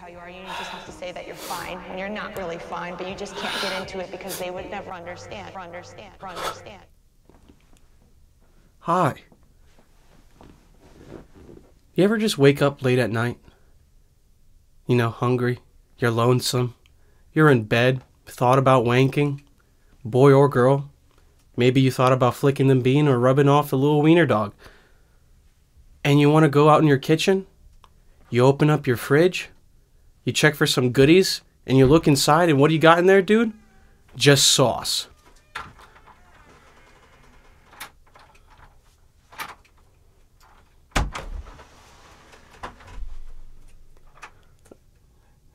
how you are. You just have to say that you're fine when you're not really fine, but you just can't get into it because they would never understand. Hi. You ever just wake up late at night? You know, hungry, you're lonesome, you're in bed, thought about wanking, boy or girl. Maybe you thought about flicking the bean or rubbing off the little wiener dog. And you want to go out in your kitchen? You open up your fridge, you check for some goodies, and you look inside, and what do you got in there, dude? Just sauce.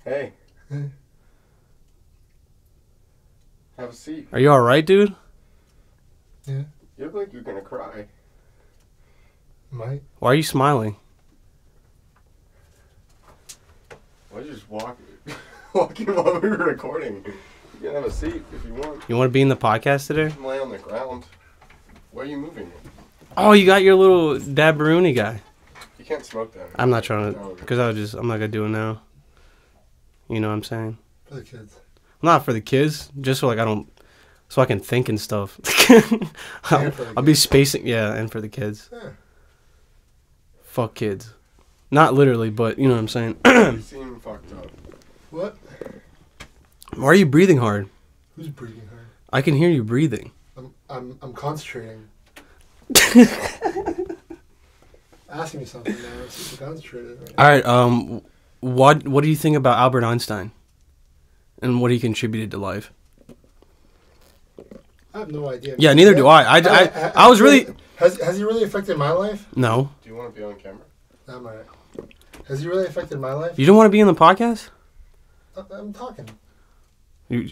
Hey. Have a seat. Are you alright, dude? Yeah. You look like you're gonna cry. Might. Why are you smiling? I was just walking while we were recording. You can have a seat if you want. You want to be in the podcast today? You can lay on the ground. Why are you moving? Oh, you got your little dabberoonie guy. You can't smoke that. I'm not trying to, because I'm not gonna do it now. You know what I'm saying? For the kids. Not for the kids. Just so like so I can think and stuff. I'll be spacing. Yeah, and for the kids. Yeah. Fuck kids. Not literally, but you know what I'm saying. You seem fucked up. What? Why are you breathing hard? Who's breathing hard? I can hear you breathing. I'm concentrating. Asking me something now. I'm super concentrated right now. All right. What do you think about Albert Einstein? And what he contributed to life? I have no idea. Yeah, neither do I. I was really. Has he really affected my life? No. Do you want to be on camera? Not my. Has he really affected my life? You don't want to be in the podcast? I'm talking.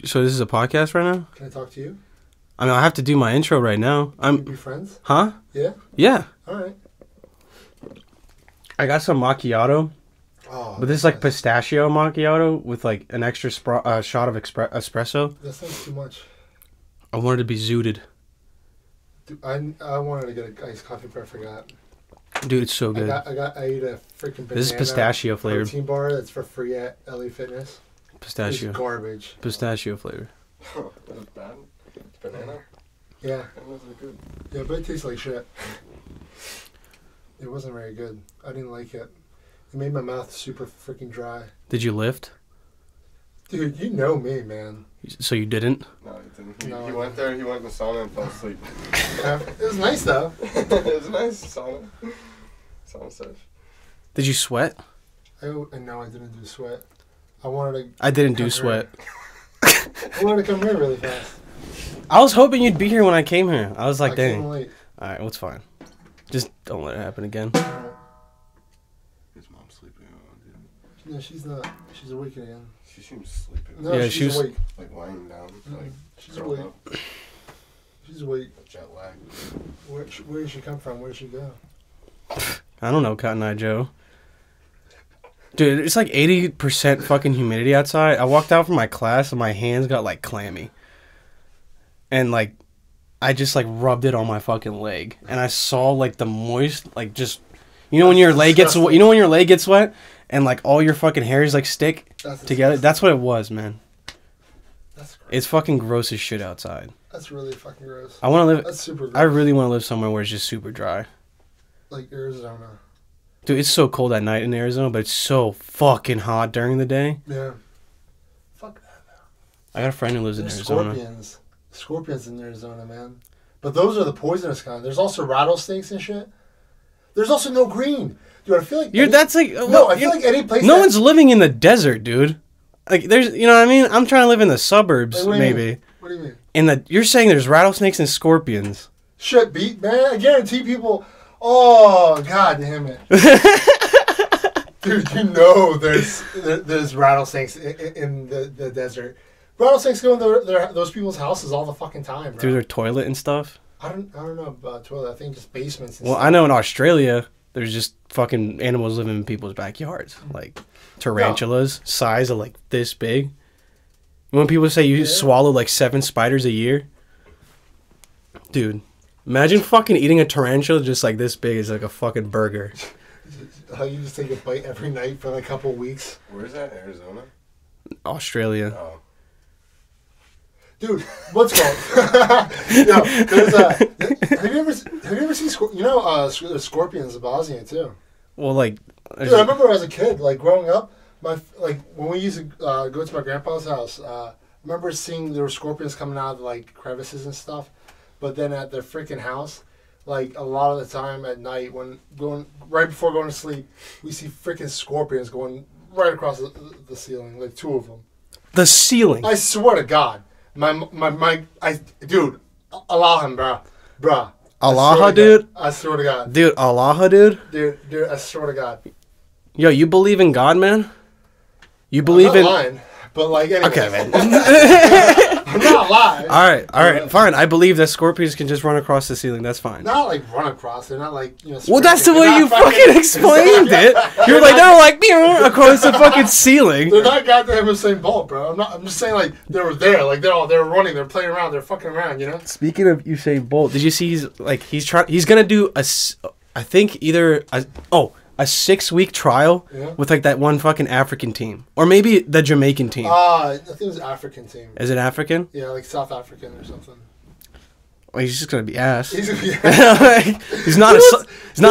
So this is a podcast right now? Can I talk to you? I mean, I have to do my intro right now. Can we be friends? Huh? Yeah? Yeah. All right. I got some macchiato. Oh, but this is like pistachio macchiato with like an extra shot of espresso. That sounds too much. I wanted to be zooted. Dude, I wanted to get an iced coffee, but I forgot. Dude, it's so good. I ate a freaking banana. This is pistachio flavored. Protein bar that's for free at LA Fitness. Pistachio. It's garbage. Pistachio flavor. That's bad. It's banana. Yeah. That wasn't good. Yeah, but it tastes like shit. It wasn't very good. I didn't like it. It made my mouth super freaking dry. Did you lift? Dude, you know me, man. So you didn't? No, I didn't. He went there, he went in the sauna and fell asleep. It was nice, though. It was nice sauna. Sauna surf. Did you sweat? No, I didn't do sweat. I wanted to... I didn't do sweat. I wanted to come here really fast. I was hoping you'd be here when I came here. I was like, dang. I came late. All right, well, it's fine. Just don't let it happen again. His mom's sleeping on him. No, she's not. She's awake again. She seems sleeping. No, yeah, she's awake. Like lying down. Like she's awake. Up. She's awake. Jet lag. Where did she come from? Where did she go? I don't know, Cotton Eye Joe. Dude, it's like 80% fucking humidity outside. I walked out from my class and my hands got like clammy. And like, I just like rubbed it on my fucking leg. And I saw like the moist, like just, you know when your leg gets, you know when your leg gets wet? And like all your fucking hairs like stick together. That's what it was, man. That's gross. It's fucking gross as shit outside. That's really fucking gross. I want to live. That's super gross. I really want to live somewhere where it's just super dry. Like Arizona. Dude, it's so cold at night in Arizona, but it's so fucking hot during the day. Yeah. Fuck that, man. I got a friend who lives in Arizona. Scorpions. Scorpions in Arizona, man. But those are the poisonous kind. There's also rattlesnakes and shit. There's also no green. Dude, I feel like that's like no. I feel like any place. No one's living in the desert, dude. Like there's, you know what I mean. I'm trying to live in the suburbs, maybe. What do you mean? In the you're saying there's rattlesnakes and scorpions. Shit, beat man. I guarantee people. Oh god damn it, dude. You know there's rattlesnakes in the desert. Rattlesnakes go in those people's houses all the fucking time. Bro. Through their toilet and stuff. I don't know about toilet. I think just basements. And well, stuff. I know in Australia. There's just fucking animals living in people's backyards. Like tarantulas, size of like this big. When people say you swallow like 7 spiders a year. Dude, imagine fucking eating a tarantula just like this big is like a fucking burger. How you just take a bite every night for like a couple weeks. Where is that? Arizona? Australia. Oh. Dude, let's go. No, there's a. Have you ever seen? You know, there's scorpions in Bosnia too. Well, like. Dude, I remember as a kid, like growing up, when we used to go to my grandpa's house. I remember seeing there were scorpions coming out of like crevices and stuff, but then at their freaking house. Like a lot of the time at night, when right before going to sleep, we see freaking scorpions going right across the ceiling, like two of them. The ceiling. I swear to God, dude, Allah him, bruh. Allah, dude. I swear to God. Dude, Allah, dude. Dude, I swear to God. Yo, you believe in God, man? You believe I'm not lying, but like anyway. Okay, man. I'm not lying. All right, fine. I believe that scorpions can just run across the ceiling. That's fine. Not like run across. They're not like, you know. Well, that's the way you fucking explained it. You're like, they're like across the fucking ceiling. They're not goddamn the same ball, bro. I'm just saying, like, they were there. Like, they're running. They're playing around. They're fucking around, you know? Speaking of Usain Bolt, did you see he's going to do a 6-week trial with like that one fucking African team, or maybe the Jamaican team. I think it was African team. Is it African? Yeah, like South African or something. Well, he's just gonna be ass. He's gonna be ass. he's not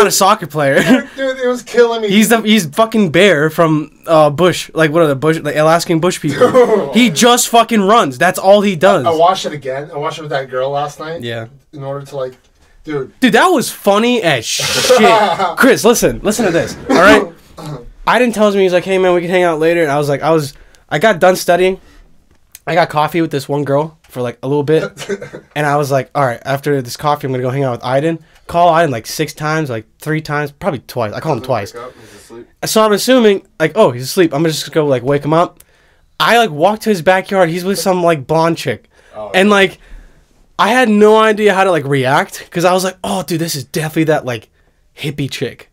a soccer player. Dude, it was killing me. He's fucking bear from Bush, like what are the Bush, like Alaskan Bush People. Dude. He just fucking runs. That's all he does. I watched it again. I watched it with that girl last night. Yeah. In order to like. Dude, that was funny as shit. Chris, listen to this. All right, Aiden tells me, he's like, "Hey man, we can hang out later." And I was like, I got done studying. I got coffee with this one girl for like a little bit, and I was like, "All right, after this coffee, I'm gonna go hang out with Aiden." Call Aiden like 6 times, like 3 times, probably twice. I called him twice. So I'm assuming like, oh, he's asleep. I'm just gonna go like wake him up. I like walked to his backyard. He's with some like blonde chick, and like. I had no idea how to like react because I was like, "Oh, dude, this is definitely that like hippie chick,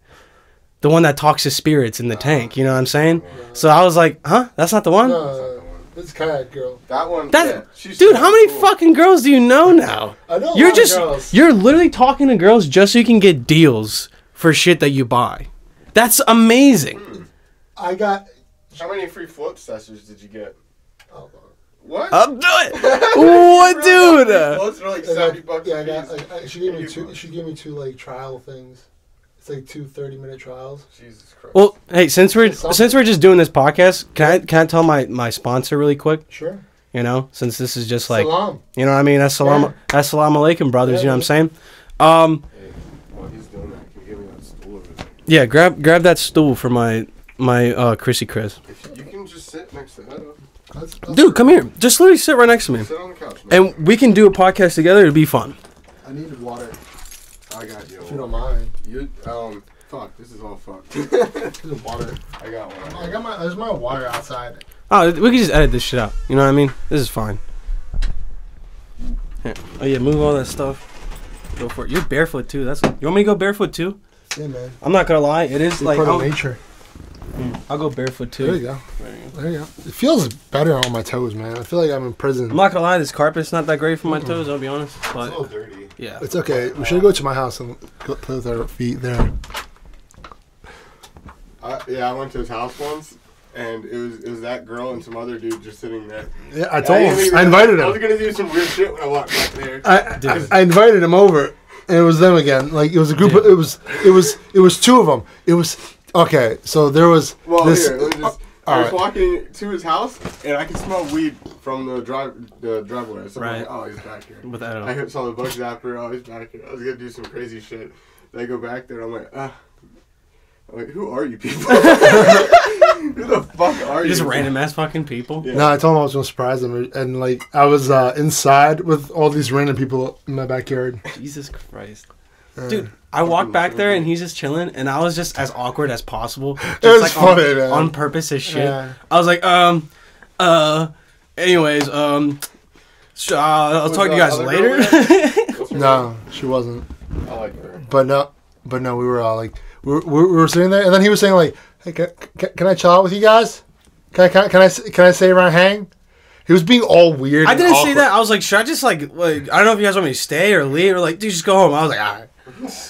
the one that talks to spirits in the tank." You know what I'm saying? Yeah. So I was like, "Huh? That's not the one." No. This kayak girl. That one. Yeah, dude, how many fucking girls do you know now? I know. You're literally talking to girls just so you can get deals for shit that you buy. That's amazing. I got. How many free float sessions did you get? Oh. What? I'm doing. What, dude? Those are like $70. Yeah, she gave me $80. She gave me 2 like trial things. It's like 2 30-minute trials. Jesus Christ. Well, hey, since we're just doing this podcast, can I tell my sponsor really quick? Sure. You know, since this is just like salam. You know what I mean? That's salam alaikum, brothers. Yeah, you know what I'm saying? Hey, while he's doing that, can you give me that stool over there? Yeah, grab that stool for my Chrissy Chris. If you can just sit next to her. Dude, come here. Just literally sit right next to me. Sit on the couch. And we can do a podcast together. It'd be fun. I need water. I got you. If you don't mind. You, fuck, this is all fucked. This is water. I got one. I got there's my water outside. Oh, we can just edit this shit out. You know what I mean? This is fine. Here. Oh, yeah, move all that stuff. Go for it. You're barefoot, too. You want me to go barefoot, too? Yeah, man. I'm not going to lie. It is part of nature. I'll go barefoot too. There you go. It feels better on my toes, man. I feel like I'm in prison. I'm not gonna lie, this carpet's not that great for my toes. I'll be honest. But it's a little dirty. Yeah, it's okay. We should go to my house and play with our feet there. Yeah, I went to his house once, and it was that girl and some other dude just sitting there. Yeah, I told him. I invited him. I was gonna do some weird shit when I walked back there. I invited him over, and it was them again. Like it was a group. Dude. It was 2 of them. It was. Okay, so there was I was walking to his house, and I could smell weed from the driveway. So right. I'm like, oh, he's back here. I saw the bug zapper. Oh, he's back here. I was going to do some crazy shit. Then I go back there, and I'm like, ah. I'm like, who are you people? Who the fuck are you? Just random-ass fucking people? Yeah. No, I told him I was going to surprise them. And, like, I was inside with all these random people in my backyard. Jesus Christ. Dude, I walked back there and he's just chilling, and I was just as awkward as possible. Just it was like funny, man. On purpose as shit. Yeah. I was like, I'll talk to you guys later. No, she wasn't. I like her. But no, we were all like, we were sitting there, and then he was saying like, hey, can I chill out with you guys? Can I stay around and hang? He was being all weird. I didn't say that. I was like, should I just like I don't know if you guys want me to stay or leave or like, dude, just go home. I was like, all right.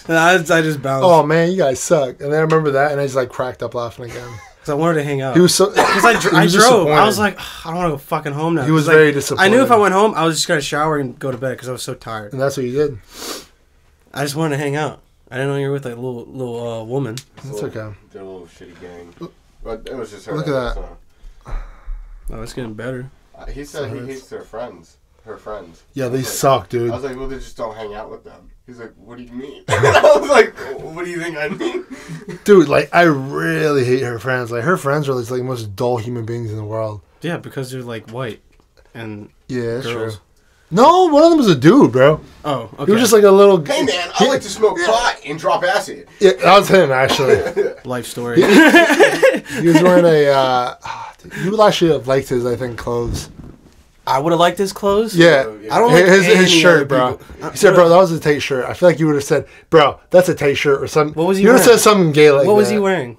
And I just bounced. Oh man, you guys suck. And then I remember that, and I just like cracked up laughing again. Because I wanted to hang out. He was so. Because I drove. I was like, I don't want to go fucking home now. He was very disappointed. I knew if I went home, I was just gonna shower and go to bed because I was so tired. And that's what you did. I just wanted to hang out. I didn't know you were with like little woman. That's okay. They're a little shitty gang. But it was just her. Look at that. Oh, it's getting better. He said he hates their friends. Her friends. Yeah, they suck, dude. I was like, well, they just don't hang out with them. He's like, what do you mean? I was like, what do you think I mean? Dude, like, I really hate her friends. Like, her friends are like the most dull human beings in the world. Yeah, because they're like white and yeah, that's girls. True. No, one of them was a dude, bro. Oh, okay. He was just like a little... Hey, man, I like to smoke pot and drop acid. Yeah, that was him, actually. Life story. He was wearing a... you would actually have liked his, I think, clothes. I would have liked his clothes? Yeah. I don't like his shirt, bro. He said, bro, that was a tight shirt. I feel like you would have said, bro, that's a tight shirt or something. What was he wearing? You would have said something gay like that. What was he wearing?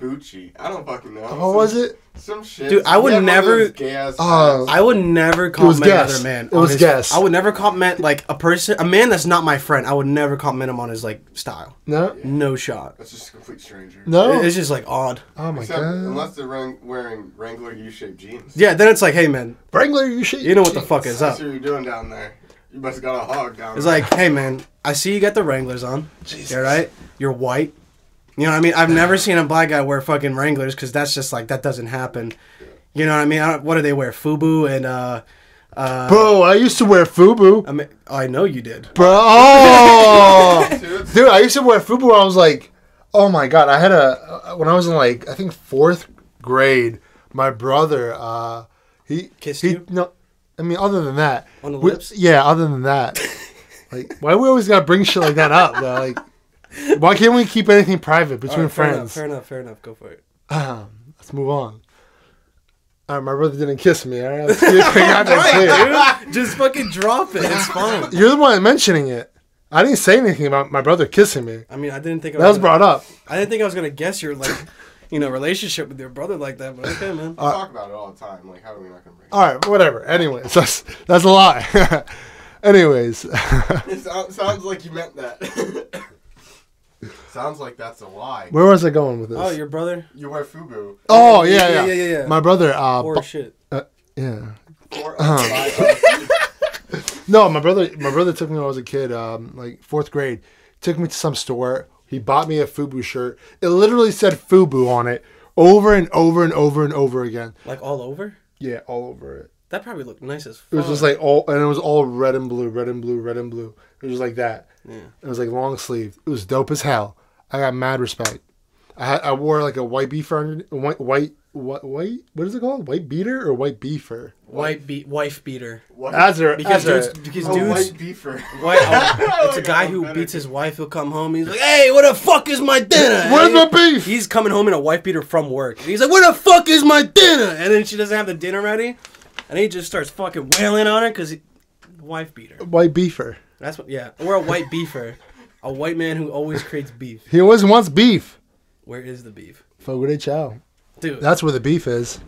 Gucci. I don't fucking know. What was it? Some shit. Dude, I would never. I would never compliment another man. It was guess. I would never compliment like a person, a man that's not my friend. I would never compliment him on his like style. No, yeah. No shot. That's just a complete stranger. No, it's just like odd. Oh my god. Unless they're wearing Wrangler U-shaped jeans. Yeah, then it's like, hey man, Wrangler U-shaped. You know what the fuck is up? That's what you're doing down there. You must have got a hog down there. It's like, hey man, I see you got the Wranglers on. Jesus. All right, you're white. You know what I mean? I've never seen a black guy wear fucking Wranglers because that's just like, that doesn't happen. Yeah. You know what I mean? What do they wear? FUBU and... bro, I used to wear FUBU. I mean, I know you did. Bro, oh! Dude, I used to wear FUBU when I was like, oh my god, I had a... When I was in like, I think 4th grade, my brother, he... Kissed you? No, I mean, other than that. On the lips? Yeah, other than that. Like, why we always gotta bring shit like that up, though? Like... Why can't we keep anything private between friends? Fair enough. Go for it. Let's move on. All right, my brother didn't kiss me. All right, dude, just fucking drop it. It's fine. You're the one mentioning it. I didn't say anything about my brother kissing me. I mean, I didn't think that was brought up. I didn't think I was gonna guess your like, you know, relationship with your brother like that. But okay, man. We talk about it all the time. Like, how are we not gonna bring it? All right, whatever. Anyways, that's a lie. Anyways, it sounds like you meant that. Sounds like that's a lie. Where was I going with this? Oh, your brother? You wear FUBU. Oh, yeah. My brother... Poor shit. Yeah. No, my brother took me when I was a kid, like 4th grade. Took me to some store. He bought me a FUBU shirt. It literally said FUBU on it over and over and over and over again. Like all over? Yeah, all over it. That probably looked nice as fuck. It was just like all... And it was all red and blue, red and blue, red and blue. It was just like that. Yeah. It was like long sleeve. It was dope as hell. I got mad respect. I wore like a white beater, white. What is it called? White beater or white beafer? Wife beater. Because dudes, white beafer. White, it's a guy who beats his wife. He'll come home. He's like, "Hey, what the fuck is my dinner? Where's my beef?" He's coming home in a wife beater from work. And he's like, "Where the fuck is my dinner?" And then she doesn't have the dinner ready, and he just starts fucking wailing on her because wife beater. White beafer. That's what. Yeah, or a white beafer. A white man who always creates beef. He always wants beef. Where is the beef? Fogo de Chao. Dude. That's where the beef is.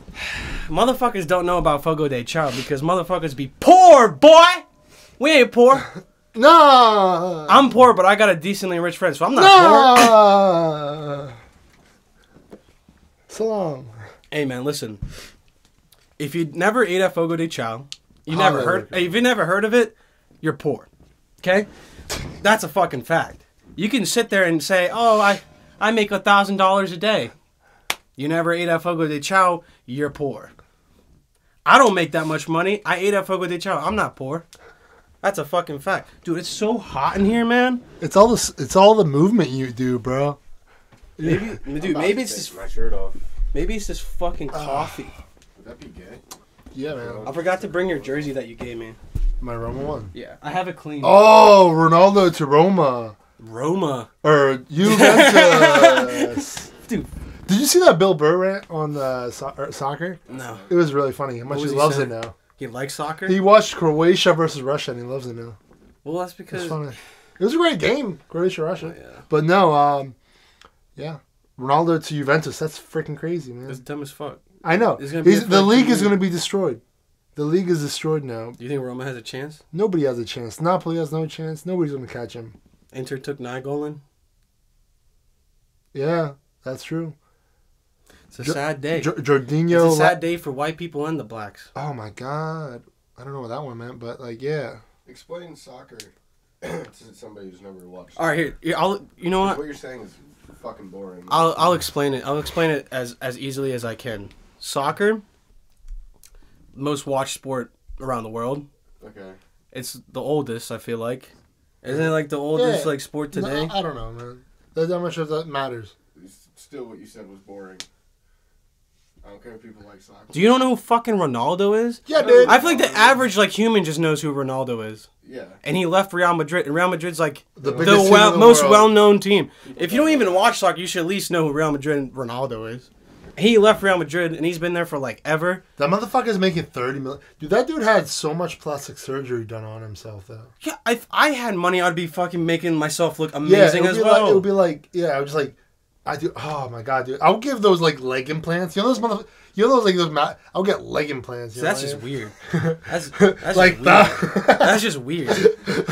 Motherfuckers don't know about Fogo de Chao because motherfuckers be poor, boy. We ain't poor. No. I'm poor, but I got a decently rich friend, so I'm not poor. So long. Hey, man, listen. If you never ate at Fogo de Chao, if you never heard of it, you're poor. Okay? That's a fucking fact. You can sit there and say, oh, I make $1,000 a day. You never ate at Fogo de Chao, you're poor. I don't make that much money. I ate at Fogo de Chao. I'm not poor. That's a fucking fact. Dude, it's so hot in here, man. It's all the movement you do, bro. Maybe it's this fucking coffee. Would that be good? Yeah, man. I forgot to bring your jersey that you gave me. My Roma one? Yeah. I have it clean. Oh, Ronaldo to Roma. Or Juventus. Dude. Did you see that Bill Burr rant on soccer? No. It was really funny. How much he loves it now. He likes soccer? He watched Croatia versus Russia and he loves it now. Well, that's because... It's funny. It was a great game, Croatia-Russia. Oh, yeah. But no, yeah. Ronaldo to Juventus. That's freaking crazy, man. That's dumb as fuck. I know. The league is going to be destroyed. The league is destroyed now. Do you think Roma has a chance? Nobody has a chance. Napoli has no chance. Nobody's going to catch him. Enter took Nygolin. Yeah, that's true. It's a sad day. Jorginho. It's a sad day for white people and the blacks. Oh, my God. I don't know what that one meant, but, like, yeah. Explain soccer to somebody who's never watched it. All right, here. You know what? What you're saying is fucking boring. I'll explain it. I'll explain it as easily as I can. Soccer, most watched sport around the world. Okay. It's the oldest, I feel like. Isn't it, like, the oldest, like, sport today? No, I don't know, man. That's how much of that matters. Still, what you said was boring. I don't care if people like soccer. Do you don't know who fucking Ronaldo is? Yeah, dude. I feel like the average like human just knows who Ronaldo is. Yeah. And he left Real Madrid, and Real Madrid's like the most well-known team. If you don't even watch soccer, you should at least know who Real Madrid and Ronaldo is. He left Real Madrid, and he's been there for like ever. That motherfucker's making $30 million. Dude, that dude had so much plastic surgery done on himself, though. Yeah, if I had money, I'd be fucking making myself look amazing as well. Like, it would be like, yeah, I was just like. I do. Oh my God, dude! I'll give those like leg implants. You know those motherfuckers. You know those like those. I'll get leg implants. You know, that's just weird. That's like just weird. That's just weird.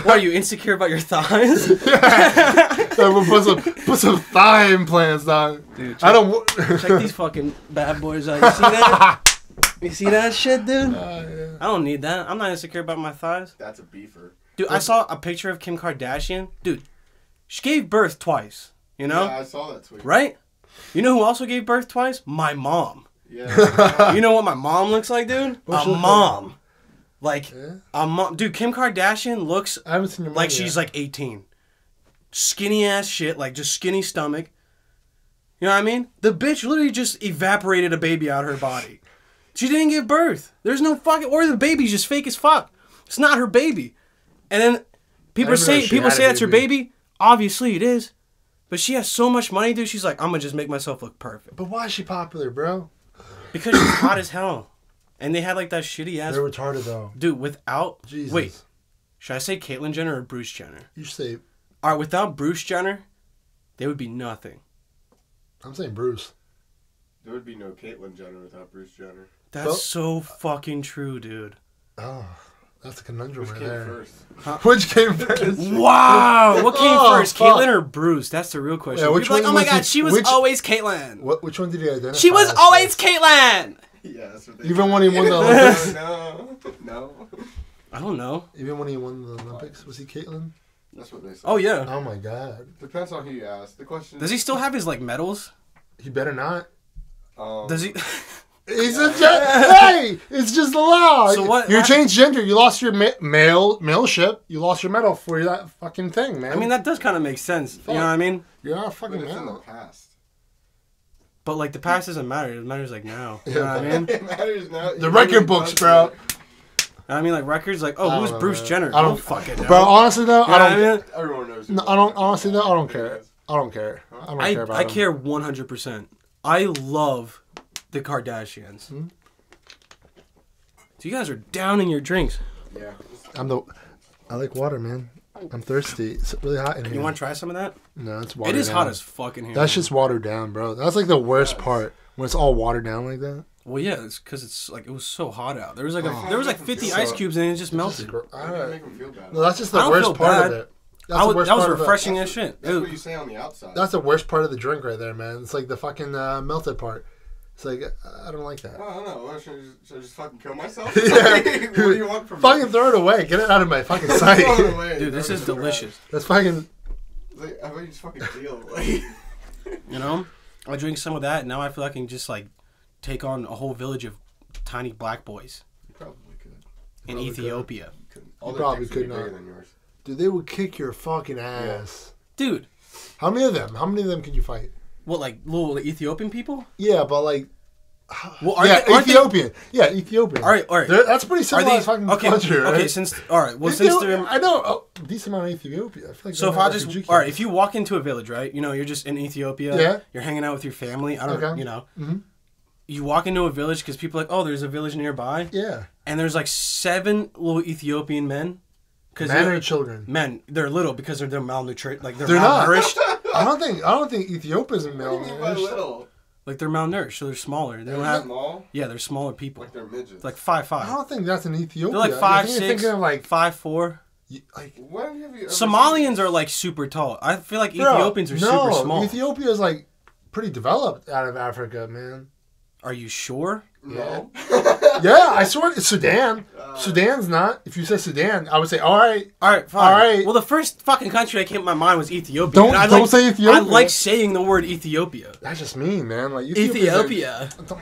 What, are you insecure about your thighs? Yeah. So put some thigh implants on. Dude, check these fucking bad boys out. You see that? You see that shit, dude? Yeah. I don't need that. I'm not insecure about my thighs. That's a beefer. Dude, I saw a picture of Kim Kardashian. Dude, she gave birth twice. You know? Yeah, I saw that tweet. Right? You know who also gave birth twice? My mom. Yeah. You know what my mom looks like, dude? What's a mom. Like, yeah. A mom. Dude, Kim Kardashian looks like she's like 18. Skinny ass shit, like just skinny stomach. You know what I mean? The bitch literally just evaporated a baby out of her body. She didn't give birth. There's no fucking... Or the baby's just fake as fuck. It's not her baby. And then people say that's her baby. Obviously it is. But she has so much money, dude. She's like, I'm going to just make myself look perfect. But why is she popular, bro? Because she's hot as hell. And they had, like, that shitty ass... They're retarded, though. Dude, without... Jesus. Wait. Should I say Caitlyn Jenner or Bruce Jenner? You should say... All right, without Bruce Jenner, there would be nothing. I'm saying Bruce. There would be no Caitlyn Jenner without Bruce Jenner. That's so fucking true, dude. Oh... That's a conundrum. Which right came there. First? Huh? Which came first? Wow! What came first, Caitlyn or Bruce? That's the real question. Yeah, which one like, oh my God, she was always Caitlyn. Which one did you identify? She was always Caitlyn. Yeah, that's what they. Even when he won the Olympics. No. I don't know. Even when he won the Olympics, was he Caitlyn? That's what they said. Oh yeah. Oh my God. Depends on who you ask. The question. Does he still have his like medals? He better not. Does he? Hey, it's just the law. So what? You changed gender. You lost your maleship. You lost your medal for that fucking thing, man. I mean, that does kind of make sense. Fuck. You know what I mean? You're not a fucking man. In the past. But like the past doesn't matter. It matters like now. You know what I mean? It matters now. The record books, bro. I mean, like records, like who's Bruce Jenner? I don't fucking know. Bro, honestly though, you know I don't. Everyone knows. No, I don't. Honestly though, I don't care. I don't care. I don't care about. I care 100%. I love. The Kardashians. Hmm? So you guys are downing your drinks. Yeah. I like water, man. I'm thirsty. It's really hot in here. You want to try some of that? No, it's watered down. It is hot as fuck in here. That's just watered down, bro. That's like the worst part when it's all watered down like that. Well, yeah, it's because it's like it was so hot out. There was like there was like 50 ice cubes and it just melted. No, that's just the worst part of it. That was refreshing as shit. That's what you say on the outside. That's the worst part of the drink right there, man. It's like the fucking melted part. It's like, I don't like that. Well, I don't know. Should I just fucking kill myself? Yeah. What do you want from me? Fucking throw it away. Get it out of my fucking sight. Throw it away. Dude, this is delicious. That's fucking... Like, how about you just fucking deal? Like... You know? I drink some of that, and now I feel like I can just, like, take on a whole village of tiny black boys. You probably could. In Ethiopia. You probably could not. Dude, they would kick your fucking ass. Yeah. Dude. How many of them? How many of them could you fight? What, like, little like, Ethiopian people? Yeah, but, like... Well, Ethiopian. Yeah, Ethiopian. All right, all right. That's pretty civilized fucking country, right? Okay, since... All right, well, since they're... I know a decent amount of Ethiopia. I feel like so if I just... All right, if you walk into a village, right? You know, you're just in Ethiopia. Yeah. You're hanging out with your family. I don't know, you know. Mm-hmm. You walk into a village because people are like, oh, there's a village nearby. Yeah. And there's, like, 7 little Ethiopian men. Men or children? Men. They're little because they're malnourished. Like, they're malnourished. I don't think Ethiopia's malnourished. Like they're malnourished, so they're smaller. They don't have small. Yeah, they're smaller people. Like they're midgets. Like 5'5". I don't think that's in Ethiopia. They're like 5'6". Like 5'4". Like, when have you ever Somalians are like super tall. I feel like Ethiopians are super small. Ethiopia is like pretty developed out of Africa, man. Are you sure? No. Yeah, I swear it's Sudan. Sudan's not. If you said Sudan, I would say all right, fine. Well, the first fucking country that came to my mind was Ethiopia. Don't say Ethiopia. I like saying the word Ethiopia. That's just mean, man. Like Ethiopia. Like,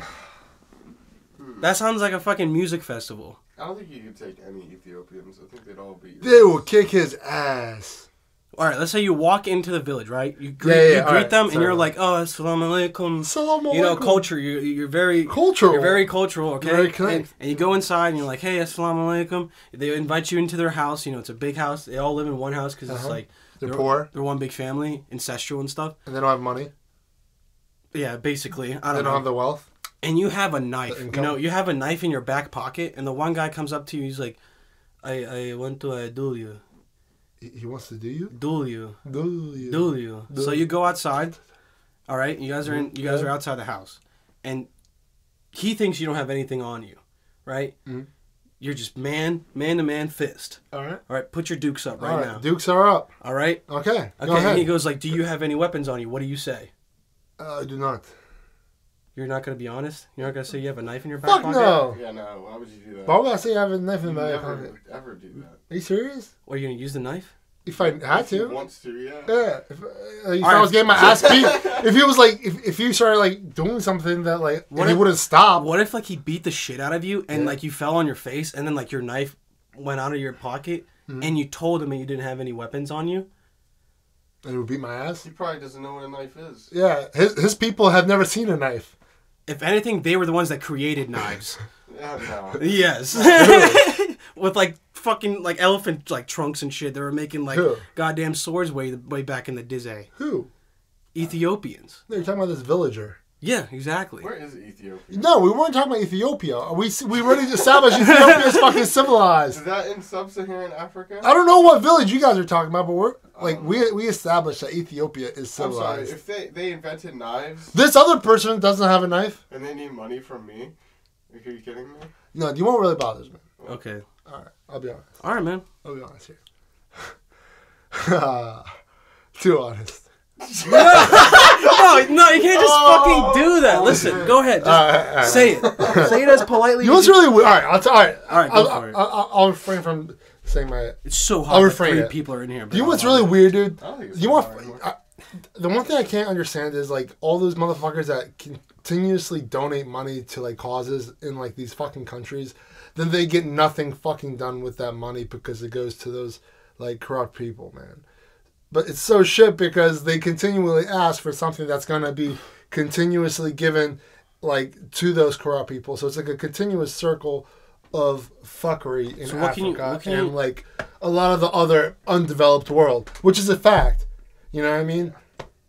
that sounds like a fucking music festival. I don't think you could take any Ethiopians. I think they'd all be. They will kick his ass. All right, let's say you walk into the village, right? You greet, you greet them, and you're like, "Oh, assalamu alaikum." You know, culture. You're very cultural. You're very cultural, okay? Very connected. And you go inside, and you're like, "Hey, assalamu alaikum." They invite you into their house. You know, it's a big house. They all live in one house because it's like they're poor. They're one big family, ancestral and stuff. And they don't have money. Yeah, basically, they don't have the wealth. And you have a knife. You know, you have a knife in your back pocket, and the one guy comes up to you. He's like, I want to duel you." He wants to do you? Duel you. Duel you. Duel you. So you go outside. All right, you guys are outside the house, and he thinks you don't have anything on you, right? Mm-hmm. You're just man to man fist. All right. Put your dukes up right now. Dukes are up. All right. Okay. Okay. And he goes like, "Do you have any weapons on you?" What do you say? I do not. You're not going to be honest? You're not going to say you have a knife in your back pocket? Fuck no! Yeah, no. Why would you do that? Why would I say I have a knife in my back pocket? You never do that. Are you serious? What, are you going to use the knife? If I had to. If he wants to, yeah. Yeah. If I was getting my ass beat. If he was like, if you started like doing something that like, what if, he wouldn't stop. What if like he beat the shit out of you and like you fell on your face and then like your knife went out of your pocket and you told him that you didn't have any weapons on you? And it would beat my ass? He probably doesn't know what a knife is. Yeah. His people have never seen a knife. If anything, they were the ones that created knives. Yeah, yes. With like fucking like elephant like trunks and shit. They were making like goddamn swords way back in the day. Who? Ethiopians. No, you're talking about this villager. Yeah, exactly. Where is Ethiopia? No, we weren't talking about Ethiopia. We already established Ethiopia is fucking civilized. Is that in sub-Saharan Africa? I don't know what village you guys are talking about, but we're like we established that Ethiopia is civilized. I'm sorry, if they invented knives. This other person doesn't have a knife. And they need money from me. Are you kidding me? No, you won't really bother me. Okay. All right, I'll be honest. All right, man. I'll be honest here. Too honest. No, you can't just fucking do that. Listen, go ahead. Just all right. Say it. Say it as politely. You know what's really weird? All right, I'll refrain from saying my. It's so hard. I'll refrain. Three people are in here. You know what's really weird, dude? You want the one thing I can't understand is like all those motherfuckers that continuously donate money to like causes in like these fucking countries, then they get nothing fucking done with that money because it goes to those like corrupt people, man. But it's so shit because they continually ask for something that's going to be continuously given like to those corrupt people. So it's like a continuous circle of fuckery in Africa and like a lot of the other undeveloped world, which is a fact. You know what I mean?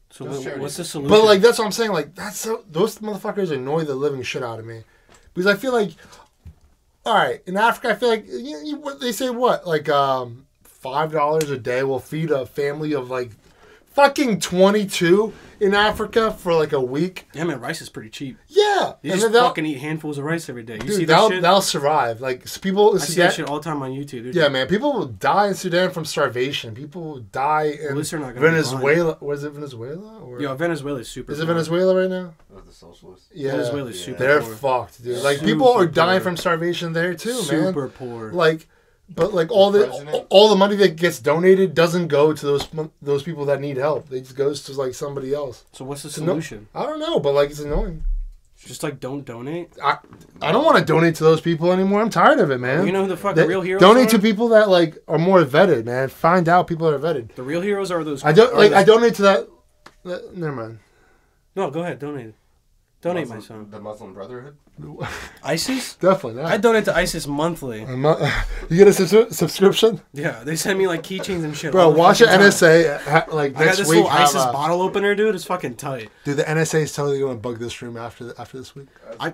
So what's the solution? But like that's what I'm saying. Like that's so, those motherfuckers annoy the living shit out of me because I feel like, all right, in Africa I feel like they say what like $5 a day will feed a family of like fucking 22 in Africa for like a week. Yeah, man, rice is pretty cheap. Yeah, you just fucking eat handfuls of rice every day. You dude, see that shit? That'll survive. Like people, I see that shit all the time on YouTube. Yeah, man, people will die in Sudan from starvation. People will die in Venezuela. Was it Venezuela? Or... Yo, Venezuela is super. Is it Venezuela right now? Oh, the socialists. Yeah, Venezuela is super. They're fucked, dude. Like super people are dying from starvation there too, super man. Super poor. Like. But like all the money that gets donated doesn't go to those people that need help. It just goes to like somebody else. So what's the solution? I don't know, but like it's annoying. Just like don't donate. I don't want to donate to those people anymore. I'm tired of it, man. You know who the fuck the real heroes are? Donate to people that like are more vetted, man. Find out people that are vetted. The real heroes are those. I donate to that. Never mind. No, go ahead. Donate. Donate Muslim, my son. The Muslim Brotherhood? ISIS? Definitely not. I donate to ISIS monthly. You get a subscription? Yeah, they send me like keychains and shit. Bro, watch your NSA like next week. I got this little ISIS bottle opener, dude. It's fucking tight. Dude, the NSA is totally going to bug this room after this week.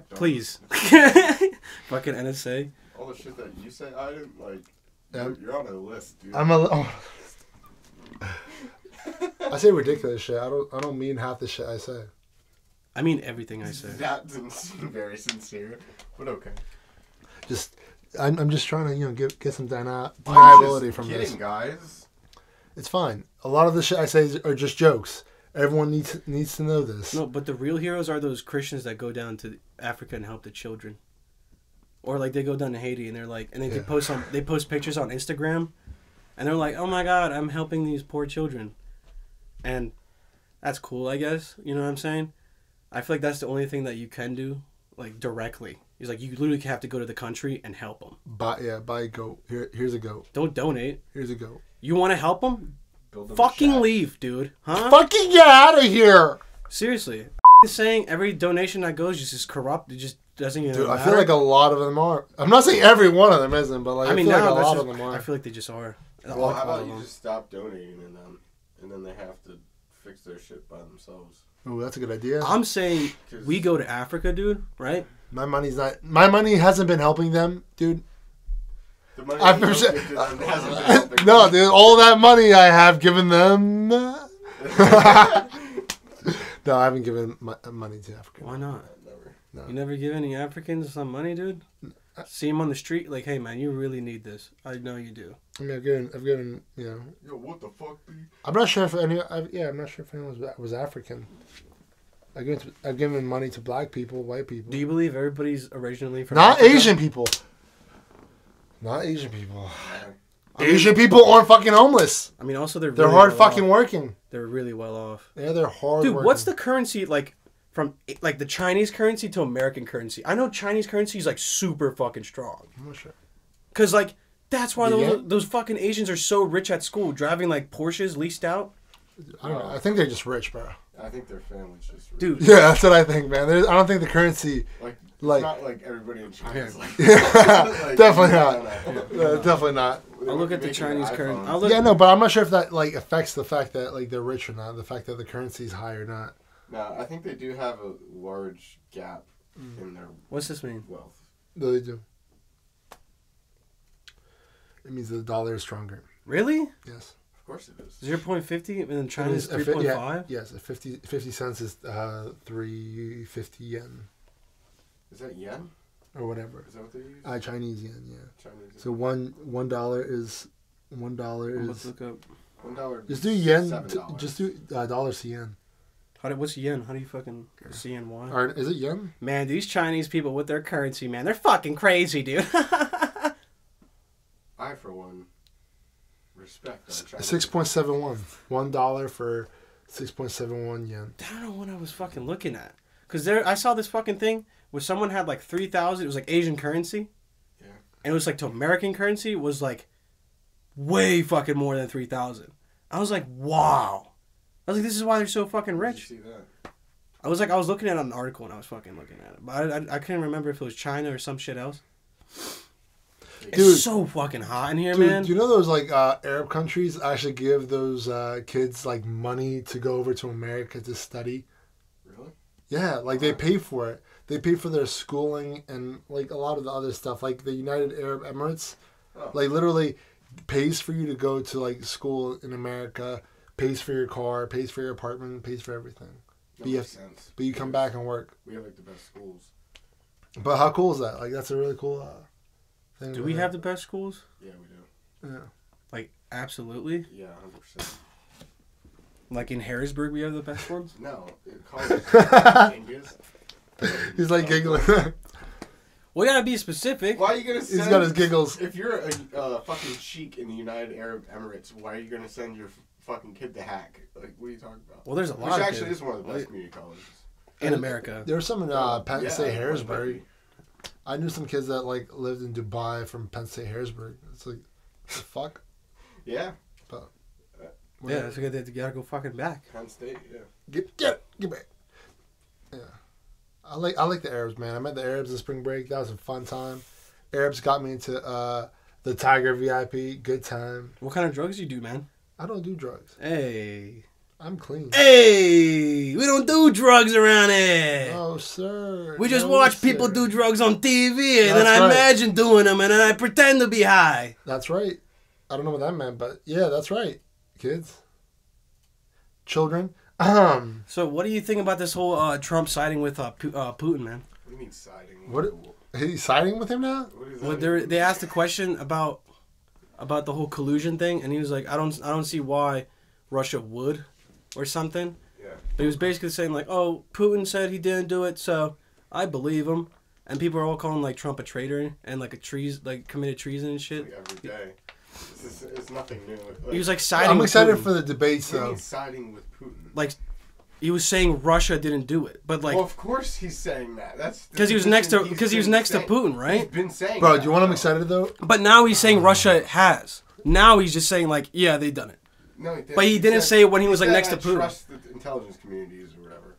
Please. Fucking NSA. All the shit that you say, I didn't like. Yep. You're on a list, dude. I say ridiculous shit. I don't mean half the shit I say. I mean everything I say. That didn't seem very sincere, but okay. Just I'm just trying to, you know, get some viability from this. Kidding, guys. It's fine. A lot of the shit I say are just jokes. Everyone needs to know this. No, but the real heroes are those Christians that go down to Africa and help the children, or like they go down to Haiti and they're like, and they post on, they post pictures on Instagram, and they're like, oh my God, I'm helping these poor children, and that's cool, I guess. You know what I'm saying? I feel like that's the only thing that you can do, like directly. He's like, you literally have to go to the country and help them. Buy a goat. Here's a goat. Don't donate. Here's a goat. You want to help them? Fucking leave, dude. Huh? Fucking get out of here. Seriously. I'm saying every donation that goes is corrupt. It just doesn't even matter. I feel like a lot of them are. I'm not saying every one of them isn't, but like, I mean, feel like a lot of them are. I feel like they just are. Well, how about you just stop donating and then they have to fix their shit by themselves. Oh, that's a good idea. I'm saying we go to Africa, dude, right? My money hasn't been helping them, dude. The money hasn't been helping no, dude, all that money I have given them. No, I haven't given my money to Africa. Why not? Never. No. You never give any Africans some money, dude? See him on the street, like, hey, man, you really need this. I know you do. I mean, I've given, you know. Yo, what the fuck, dude? I'm not sure if I'm not sure if anyone was African. I've given money to black people, white people. Do you believe everybody's originally from Africa? Asian people. Not Asian people. Asian people aren't fucking homeless. I mean, also, they're really hard well fucking off. Working. They're really well off. Yeah, they're hard Dude, working. What's the currency, like, from, like, the Chinese currency to American currency? I know Chinese currency is, like, super fucking strong. I'm not sure. Because, like, that's why those fucking Asians are so rich at school, driving, like, Porsches leased out. I don't know. I think they're just rich, bro. I think their family's just rich. Dude. Yeah, that's what I think, man. I don't think the currency... Like, it's not like everybody in China is like... Definitely not. I look at the Chinese currency. Yeah, no, but I'm not sure if that like affects the fact that like they're rich or not, the fact that the currency's high or not. No, I think they do have a large gap in their What's this mean? Wealth. No, they do. It means the dollar is stronger. Really? Yes. Of course it is. 0.50 and then China's 3.5? Yeah, yes, 50 cents is 350 yen. Is that yen? Or whatever. Is that what they use? Chinese yen, yeah. Chinese yen. So $1 is Let's look up. $1. Just do yen. Just do dollars to yen. What's yen? How do you fucking CNY? All right, is it yen? Man, these Chinese people with their currency, man, they're fucking crazy, dude. I for one respect. 6.71. $1 for 6.71 yen. I don't know what I was fucking looking at. Cause I saw this fucking thing where someone had like 3,000. It was like Asian currency, yeah, and it was like to American currency was like way fucking more than 3,000. I was like, wow. I was like, this is why they're so fucking rich. Did you see that? I was like, I was looking at an article and I was fucking looking at it, but I couldn't remember if it was China or some shit else. Dude, it's so fucking hot in here, man. Do you know those like Arab countries actually give those kids like money to go over to America to study? Really? Yeah, like they pay for it. They pay for their schooling and like a lot of the other stuff. Like the United Arab Emirates, like literally pays for you to go to like school in America, pays for your car, pays for your apartment, pays for everything. That makes sense. But you come back and work. We have like the best schools. But how cool is that? Like that's a really cool thing. Do we have the best schools? Yeah, we do. Yeah. Like absolutely? Yeah, 100%. Like in Harrisburg, we have the best ones? No. He's like giggling. We gotta be specific. Why are you gonna send... He's got his giggles. If you're a fucking sheik in the United Arab Emirates, why are you gonna send your fucking kid to Hack? Like, what are you talking about? Well, there's a lot of actually is one of the best community colleges. In America. There was some in Penn State Harrisburg. I knew some kids that, like, lived in Dubai from Penn State Harrisburg. It's like, the fuck? Yeah. But... Yeah, that's good. They gotta go fucking back. Penn State, yeah. Get back. Yeah, I like the Arabs, man. I met the Arabs in spring break. That was a fun time. Arabs got me into the Tiger VIP. Good time. What kind of drugs you do, man? I don't do drugs. Hey, I'm clean. Hey, we don't do drugs around here. Oh, sir. We just watch people do drugs on TV, and then I imagine doing them, and then I pretend to be high. That's right. I don't know what that meant, but yeah, that's right. Kids, children. So what do you think about this whole Trump siding with Putin, man? mean siding? What? He's siding with him now? Well, they asked a question about the whole collusion thing, and he was like, I don't see why Russia would or something. Yeah. But he was basically saying like, oh, Putin said he didn't do it, so I believe him. And people are all calling like Trump a traitor and like committed treason and shit. Like every day. It's nothing new. Like, he was like siding. I'm excited for the debates though. Siding with Putin. Like he was saying Russia didn't do it, but like. Well, of course he's saying that. That's because he was next to because he was next to Putin, right? He's been saying. Bro, do you want him excited though? But now he's saying Russia has. Now he's just saying like, yeah, they done it. No, he didn't. But he didn't say it when he was like next to Putin. Trust the intelligence communities or whatever.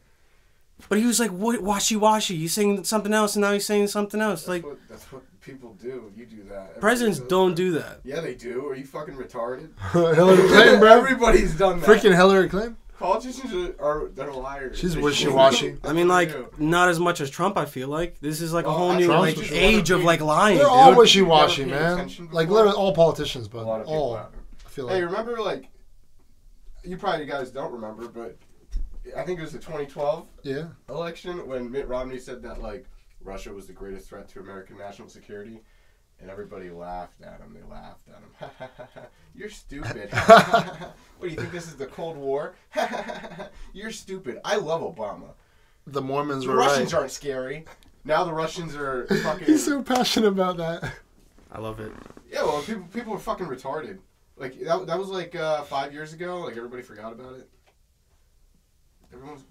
But he was like, what, washy-washy. He's saying something else, and now he's saying something else. That's like that's what people do. You do that. Everybody presidents don't do that. Yeah, they do. Are you fucking retarded? Hillary Clinton, bro. Everybody's done that. Freaking Hillary Clinton. Politicians are they're liars. She's wishy-washy. I mean, like, not as much as Trump, I feel like. This is like a whole new like, age of like lying. They're all wishy-washy, man. Like, literally all politicians, but all. I feel like. Hey, remember, like, you probably guys don't remember, but I think it was the 2012 election when Mitt Romney said that, like, Russia was the greatest threat to American national security, and everybody laughed at him. They laughed at him. You're stupid. What, do you think this is the Cold War? You're stupid. I love Obama. The Mormons were right. The Russians aren't scary. Now the Russians are fucking... He's so passionate about that. I love it. Yeah, well, people were fucking retarded. Like, that was, like, 5 years ago. Like, everybody forgot about it.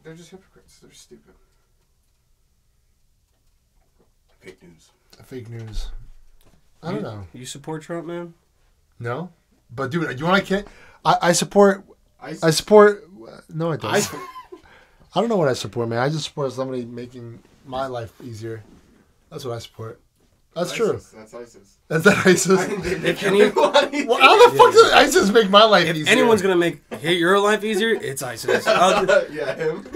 They're just hypocrites. They're stupid. Fake news. Fake news. I don't know. You support Trump, man? No, but dude, you want to get? I support. I support. No, I don't. I don't know what I support, man. I just support somebody making my life easier. That's what I support. That's true. That's ISIS. Is that ISIS? Well, how the fuck does ISIS make my life easier? If anyone's going to make your life easier, it's ISIS. Yeah, him? Yeah.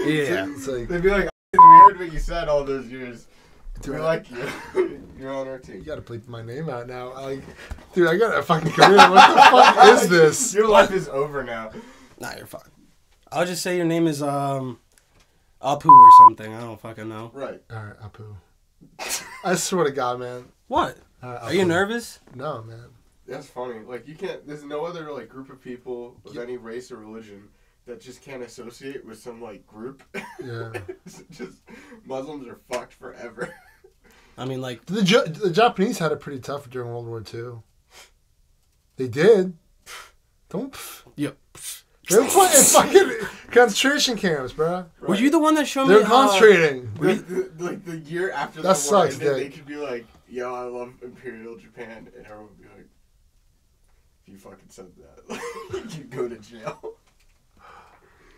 It's like, they'd be like, I heard what you said all those years. Dude, we like you. You're on our team. You got to bleep my name out now. Like, dude, I got a fucking career. What the fuck is this? Your life is over now. Nah, you're fine. I'll just say your name is Apu or something. I don't fucking know. Right. All right, Apu. I swear to God, man. What? Are you nervous? No, man. That's funny. Like, you can't... There's no other, like, group of people of any race or religion that just can't associate with some, like, group. Yeah. Just... Muslims are fucked forever. I mean, like... The Japanese had it pretty tough during World War II. They did. Don't... Yep. They're fucking concentration camps, bro. Right. Were you the one that showed me? They're concentrating. Like the year after the war, sucks, and they could be like, "Yo, I love Imperial Japan," and everyone would be like, "If you fucking said that, you go to jail."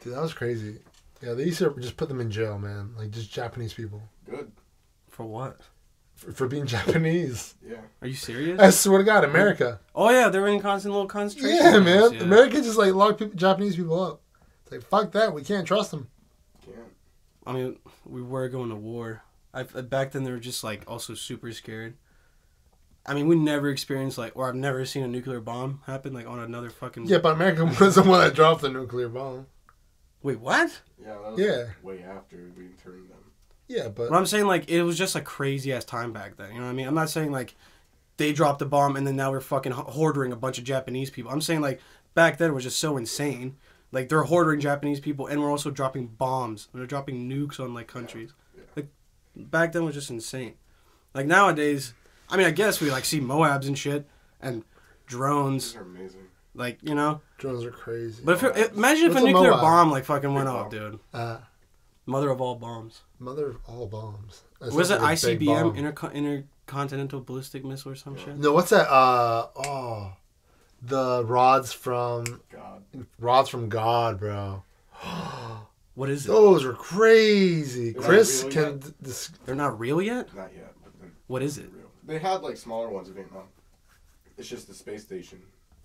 Dude, that was crazy. Yeah, they used to just put them in jail, man. Like just Japanese people. Good. For what? For being Japanese. Yeah. Are you serious? I swear to God, America. Oh, yeah. They're in constant little concentration. Yeah, man. Yeah. America just, like, locked Japanese people up. It's like, fuck that. We can't trust them. Can't. I mean, we were going to war. Back then, they were just, like, also super scared. I mean, we never experienced, like, or I've never seen a nuclear bomb happen, like, on another fucking... Yeah, but America was the one that dropped the nuclear bomb. Wait, what? Yeah, that was like, way after we interned them. Yeah, but I'm saying, like, it was just a crazy-ass time back then. You know what I mean? I'm not saying, like, they dropped the bomb and then now we're fucking hoarding a bunch of Japanese people. I'm saying, like, back then it was just so insane. Like, they're hoarding Japanese people and we're also dropping bombs. They're dropping nukes on, like, countries. Yeah. Like, back then it was just insane. Like, nowadays, I mean, I guess we, like, see MOABs and shit and drones. These are amazing. Like, you know? Drones are crazy. But imagine if a nuclear bomb, like, fucking went off, dude. Mother of all bombs. Mother of all bombs. Was it ICBM, Intercontinental Ballistic Missile or some shit? No, what's that? The Rods from God. Rods from God, bro. What is it? Those are crazy. Chris can... They're not real yet? Not yet. But what is it? Real. They had, like, smaller ones in Vietnam. It's just the space station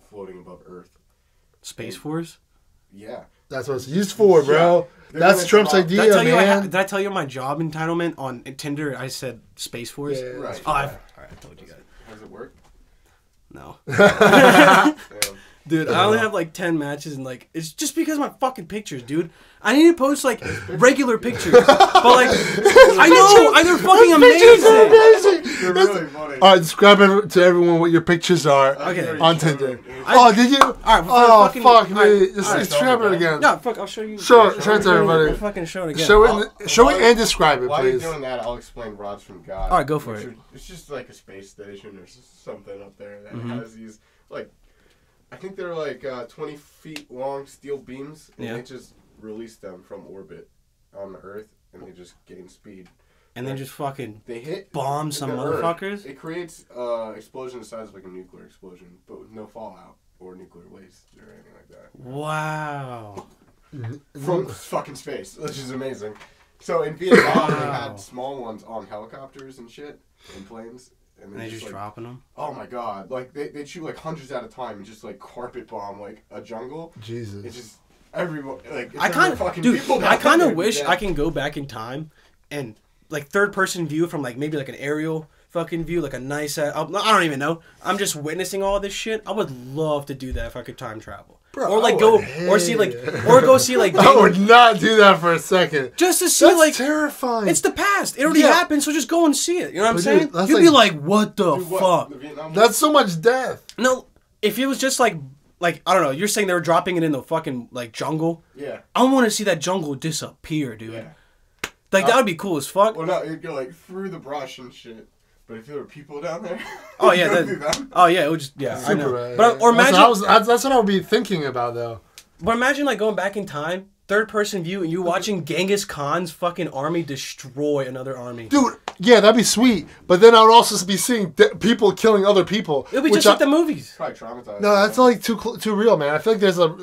floating above Earth. Space Force? Yeah. That's what it's used for, bro. Yeah. That's Trump's idea, did I tell man. You did I tell you my job entitlement on Tinder? I said Space Force. Yeah, right. Oh, all right, I told you guys. Does it work? No. Dude, I only have like 10 matches, and like it's just because of my fucking pictures, dude. I need to post like regular pictures, but like I know they're fucking amazing. They're really funny. All right, describe to everyone what your pictures are on Tinder. Describe it again. No, fuck, I'll show you. Show it to everybody. Fucking show it again. Show it and describe it, please. While you're doing that, I'll explain Rods from God. All right, go for it. It's just like a space station or something up there that has these like. I think they're like 20 feet long steel beams, and they just release them from orbit on the Earth, and they just gain speed. And they just fucking bomb some motherfuckers? It creates explosion the size of like a nuclear explosion, but with no fallout or nuclear waste or anything like that. Wow. From fucking space, which is amazing. So in Vietnam, they had small ones on helicopters and shit, and planes. And they're just like, dropping them? Oh my god. Like, they shoot like hundreds at a time and just like carpet bomb like a jungle. Jesus. It's just everyone. Like, it's I kind of wish I can go back in time and like third person view from like maybe like an aerial fucking view, like a nice. I don't even know. I'm just witnessing all this shit. I would love to do that if I could time travel. Bro, or like go see like I would not do that for a second. Just to see that's like terrifying. It's the past. It already happened, so just go and see it. You know what I'm saying? You'd be like, what the fuck? That's so much death. No, if it was just like I don't know, you're saying they were dropping it in the fucking like jungle. Yeah. I want to see that jungle disappear, dude. Yeah. Like that would be cool as fuck. Well, no, it'd go like through the brush and shit. But if there were people down there, it would just I know. Right, but or imagine that's what I would be thinking about though. But imagine like going back in time, third person view, and you watching Genghis Khan's fucking army destroy another army. Dude, yeah, that'd be sweet. But then I would also be seeing people killing other people. It'd be just like the movies. Probably traumatized. No, that's like too real, man. I feel like there's a.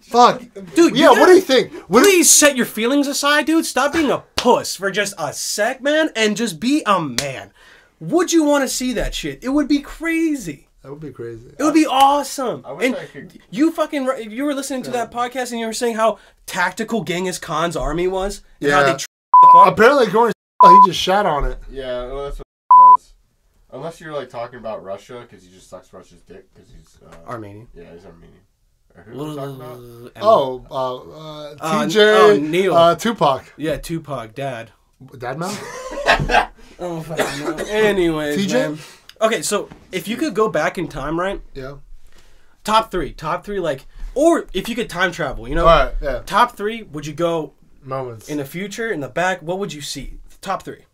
Fuck. Dude, yeah, what do you think? Please set your feelings aside, dude. Stop being a puss for just a sec, man, and just be a man. Would you want to see that shit? It would be crazy. That would be crazy. It would be awesome. I wish I could. You were listening to that podcast and you were saying how tactical Genghis Khan's army was. And how they apparently he just shat on it. Yeah, well, that's what does. Unless you're like talking about Russia because he just sucks Russia's dick because he's Armenian. Yeah, he's Armenian. Who we talking about? TJ, Neil. Tupac. Yeah, Tupac, Dad. Dad mouth? Oh, fucking no. Anyways, TJ? Man. Okay, so if you could go back in time, right? Yeah. Top three, like, or if you could time travel, you know? All right, yeah. Top three, would you go moments in the future, in the back? What would you see? Top three.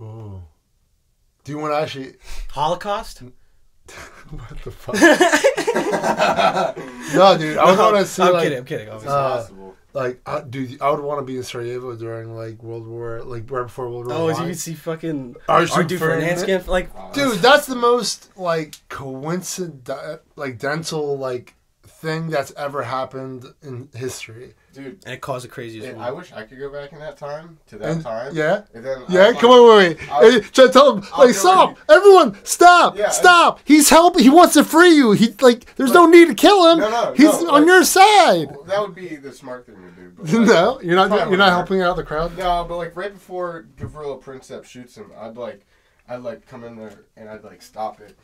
Ooh. Do you want to actually... Holocaust? What the fuck? No, dude. I would want to see. I'm kidding. Obviously, possible. Like, I would want to be in Sarajevo during like World War, like right before World War. Oh, so you could see fucking R2 Ferdinand, like, dude. That's the most like coincidental like thing that's ever happened in history. Dude, and it caused the craziest one. I wish I could go back in that time to that time. Yeah. And then come on, wait. Try to tell him, like, stop! Everyone, stop! Yeah, stop! He's helping. He wants to free you. He there's no need to kill him. No. He's on your side. Well, that would be the smart thing to do. But, like, no, you're not helping out the crowd. No, but like right before Gavrilo Princep shoots him, I'd come in there and I'd like stop it.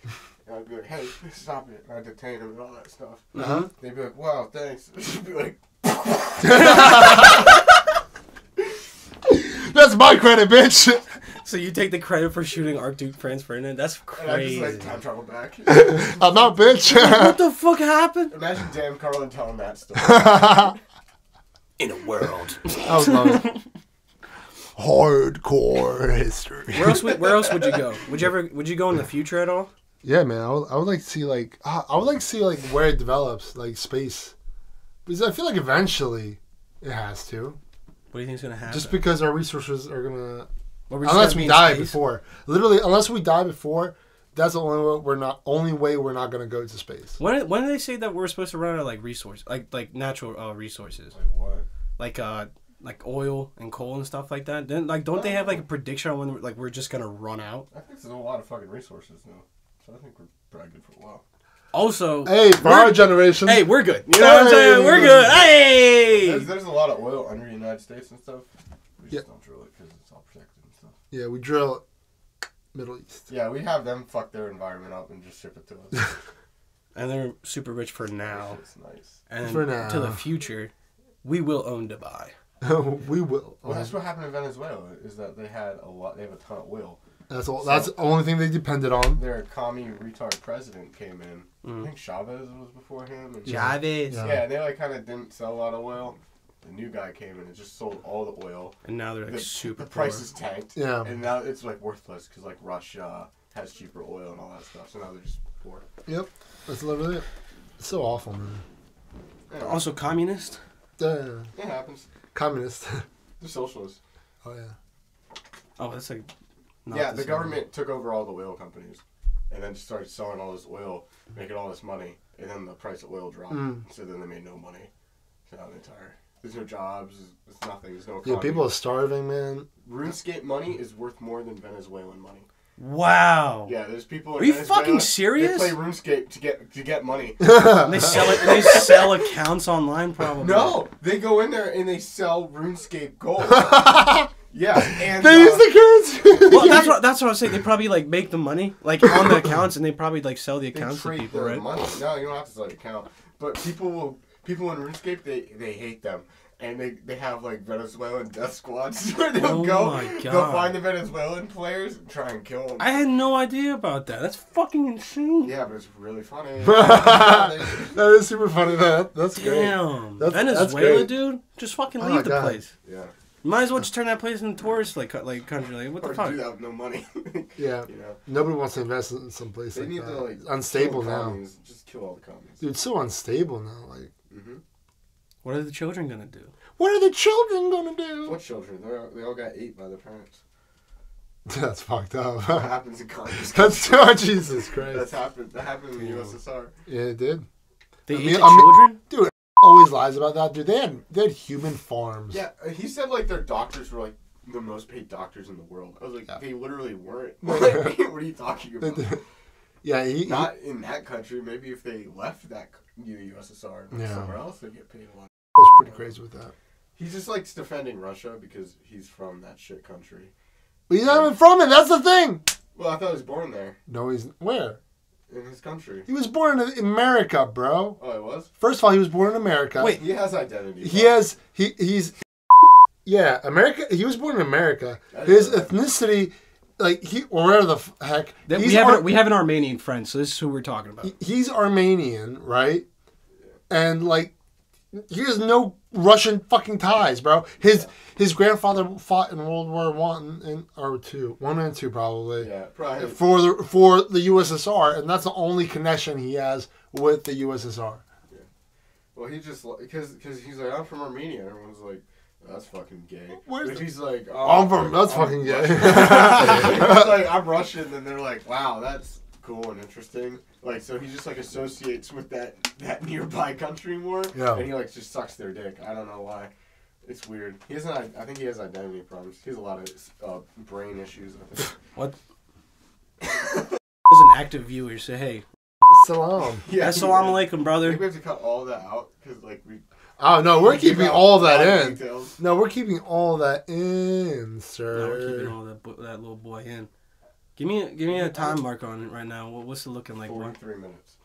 And I'd be like, hey, stop it! And I'd detain him and all that stuff. Uh-huh. They'd be like, wow, thanks. She'd be like. That's my credit, bitch. So you take the credit for shooting Archduke Franz Ferdinand? That's crazy. I just time travel back. I'm out, bitch. What the fuck happened? Imagine Dan Carlin telling that story. In a world. That was lovely. Hardcore history. Where else would you go? Would you go in the future at all? Yeah, man. I would like to see like where it develops, like space. Because I feel like eventually it has to. What do you think is going to happen? Just because our resources are going to... Unless we die before. Literally, unless we die before, that's the only way we're not going to go to space. When do they say that we're supposed to run out of like resources? Like natural resources. Like what? Like oil and coal and stuff like that? Then like don't they have like a prediction on when like we're just going to run out? I think there's a lot of fucking resources now. So I think we're probably good for a while. Also, hey, for our generation, hey, we're good. You know what I'm saying? We're good. Hey, there's a lot of oil under the United States and stuff. We just don't drill it because it's all protected and stuff. Yeah, we drill Middle East. Yeah, we have them fuck their environment up and just ship it to us. and they're super rich for now. Nice. And for now. To the future, we will own Dubai. We will. Well, that's what happened in Venezuela. Is that they had a lot? They have a ton of oil. That's all. So that's the only thing they depended on. Their commie retard president came in. Mm. I think Chavez was before him. And Chavez. Yeah, they like kind of didn't sell a lot of oil. The new guy came in and just sold all the oil. And now they're like super poor. The price is tanked. Yeah. And now it's like worthless because like Russia has cheaper oil and all that stuff. So now they're just poor. Yep. That's literally it. It's so awful, man. Yeah. Also communist. Yeah. It happens. Communist. They're socialist. Oh, yeah. Oh, that's like... Yeah, the government took over all the oil companies and then started selling all this oil, making all this money, and then the price of oil dropped. Mm. So then they made no money. So now they're tired. There's no jobs. There's nothing. There's no economy. Yeah, people are starving, man. RuneScape money is worth more than Venezuelan money. Wow. Yeah, there's people in Venezuela. Are you fucking serious? They play RuneScape to get money. They sell it. They sell accounts online, probably. No, they go in there and they sell RuneScape gold. Yeah, and they use the currency. Well, that's what I was saying. They probably like make the money like on the accounts, and they probably like sell the accounts to people, right? Money. No, you don't have to sell the account. But people in RuneScape, they hate them, and they have like Venezuelan death squads where they'll go, they'll find the Venezuelan players and try and kill them. I had no idea about that. That's fucking insane. Yeah, but it's really funny. That is super funny. That's great. Damn, Venezuela, great. Dude, just fucking leave the place. Yeah. Might as well just turn that place into a tourist like country. Like, what the fuck? Or do that with no money. Yeah. You know? Nobody wants to invest in some place they like need that. To, like, unstable now. Communes. Just kill all the communes. Dude, it's so unstable now. Like, what are the children gonna do? What are the children gonna do? What children? They all got ate by their parents. That's fucked up. That happens in communism. That's Jesus Christ. That happened in the USSR. Yeah, it did. They ate the children, dude. Always lies about that, dude. They had human farms. Yeah, he said like their doctors were like the most paid doctors in the world. I was like, they literally weren't. Like, what are you talking about? Yeah, not in that country. Maybe if they left that USSR and somewhere else, they'd get paid a lot. I was pretty crazy with that. He just likes defending Russia because he's from that shit country. But he's not even from it. That's the thing. Well, I thought he was born there. No, he's where? In his country. He was born in America, bro. Oh, he was? First of all, he was born in America. Wait, he has identity. He has... He's... Yeah, America... He was born in America. His ethnicity... Like, or whatever the heck... We have an Armenian friend, so this is who we're talking about. He's Armenian, right? And, like... He has no Russian fucking ties, bro. His grandfather fought in World War One and Two, probably. Yeah, probably for the USSR, and that's the only connection he has with the USSR. Yeah. Well, he just because he's like, I'm from Armenia. Everyone's like, that's fucking gay. But he's like, oh, I'm fucking gay. He's like, I'm Russian, and they're like, wow, that's cool and interesting. Like, so he just, like, associates with that nearby country more. Yeah. And he, like, just sucks their dick. I don't know why. It's weird. I think he has identity problems. He has a lot of brain issues, I think. What? As an active viewer, say, hey. Salam. Yeah, Salam alaikum, brother. I think we have to cut all that out, because, like, we... Oh, no, we're keeping all that in. Details. No, we're keeping all that in, sir. No, we're keeping all that little boy in. Give me a time mark on it right now. What's it looking like? 43 minutes.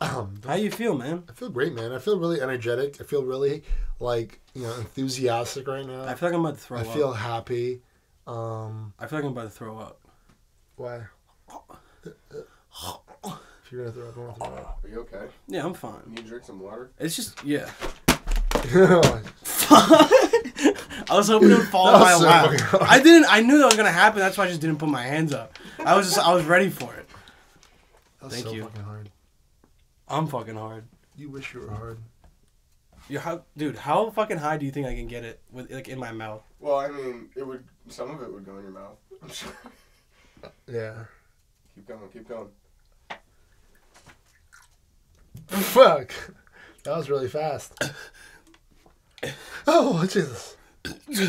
How you feel, man? I feel great, man. I feel really energetic. I feel really, like, you know, enthusiastic right now. I feel like I'm about to throw up. I feel happy. I feel like I'm about to throw up. Why? If you're going to throw up, I'm going to throw up. Are you okay? Yeah, I'm fine. You need to drink some water? It's just, yeah. I was hoping it would fall in my lap. I didn't. I knew that was gonna happen. That's why I just didn't put my hands up. I was ready for it. Thank you. Fucking hard. I'm fucking hard. You wish you were hard. How fucking high do you think I can get it with like in my mouth? Well, I mean, it would. Some of it would go in your mouth. I'm sure. Yeah. Keep going. Keep going. Fuck. That was really fast. Oh, Jesus. What the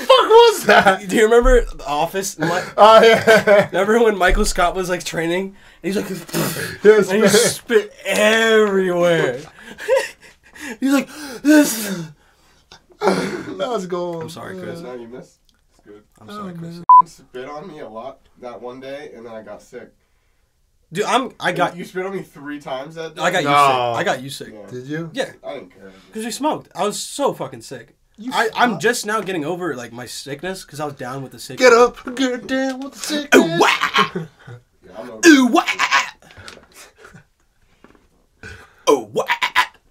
fuck was that? Do you remember The Office? Oh, yeah. Remember when Michael Scott was, like, training? And he's like... Yes, and he spit everywhere. He's like... This... Let's go. I'm sorry, Chris. No, you missed. It's good. I'm sorry, Chris. Spit on me a lot that one day, and then I got sick. Dude, you spit on me 3 times that day? I got you sick. Yeah. Did you? Yeah. I didn't care. Because you smoked. I was so fucking sick. I'm just now getting over like my sickness because I was down with the sickness. Get up, get down with the sickness. Ooh, wah. Ooh, wah. Oh, wah.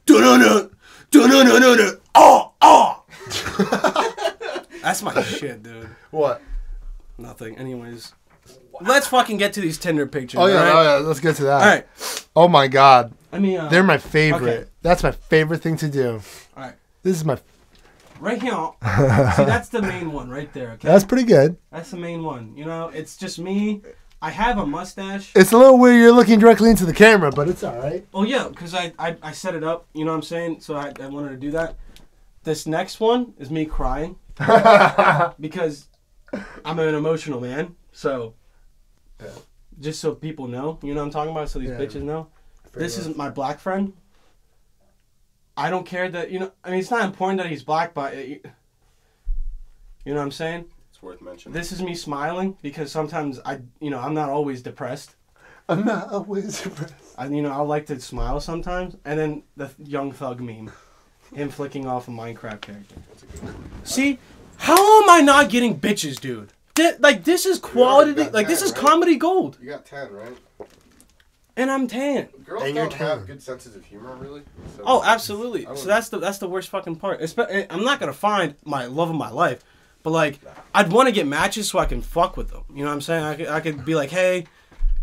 Dun-dun-dun. Dun-dun-dun-dun. Oh, oh. That's my shit, dude. What? Nothing. Anyways. Let's fucking get to these Tinder pictures. Oh yeah, right? Oh, yeah. Let's get to that. All right. Oh my god. I mean, they're my favorite. Okay. That's my favorite thing to do. All right. This is my. Right here. See, that's the main one right there. Okay. That's pretty good. That's the main one. You know, it's just me. I have a mustache. It's a little weird. You're looking directly into the camera, but it's all right. Oh yeah, because I set it up. You know what I'm saying? So I wanted to do that. This next one is me crying because I'm an emotional man. So. Yeah. Just so people know, you know what I'm talking about, so these bitches know. This is my black friend. I don't care that, you know, I mean, it's not important that he's black, but, you know what I'm saying? It's worth mentioning. This is me smiling because sometimes I'm not always depressed. I'm not always depressed. I like to smile sometimes. And then the Young Thug meme, him flicking off a Minecraft character. That's a good one. See, how am I not getting bitches, dude? Like, this is quality, like, 10, this is right? Comedy gold. You got 10, right? And I'm tan. Girls and don't have good senses of humor, really. So oh, absolutely. So that's the worst fucking part. I'm not going to find my love of my life, but, like, I'd want to get matches so I can fuck with them. You know what I'm saying? I could be like, hey,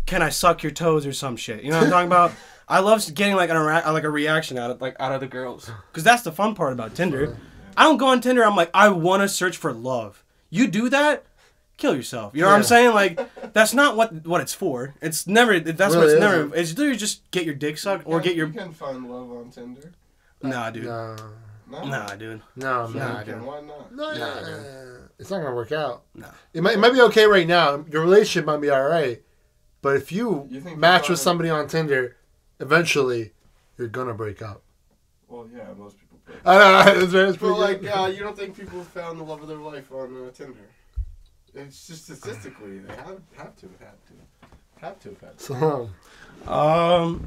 can I suck your toes or some shit? You know what I'm talking about? I love getting, like, a reaction out of the girls. Because that's the fun part about Tinder. Yeah. I don't go on Tinder, I'm like, I want to search for love. You do that? Kill yourself. You know what I'm saying? Like, that's not what it's for. It's never. That's really what it's never. It's literally just get your dick sucked or get your. You can find love on Tinder. Nah, dude. Nah, dude. Nah, dude. Why not? Nah, dude. It's not gonna work out. Nah. It might be okay right now. Your relationship might be all right, but if you match with somebody on Tinder, eventually, you're gonna break up. Well, yeah, most people break up. I know. That's but like, you don't think people found the love of their life on Tinder? It's just statistically, they have to have had to. So, What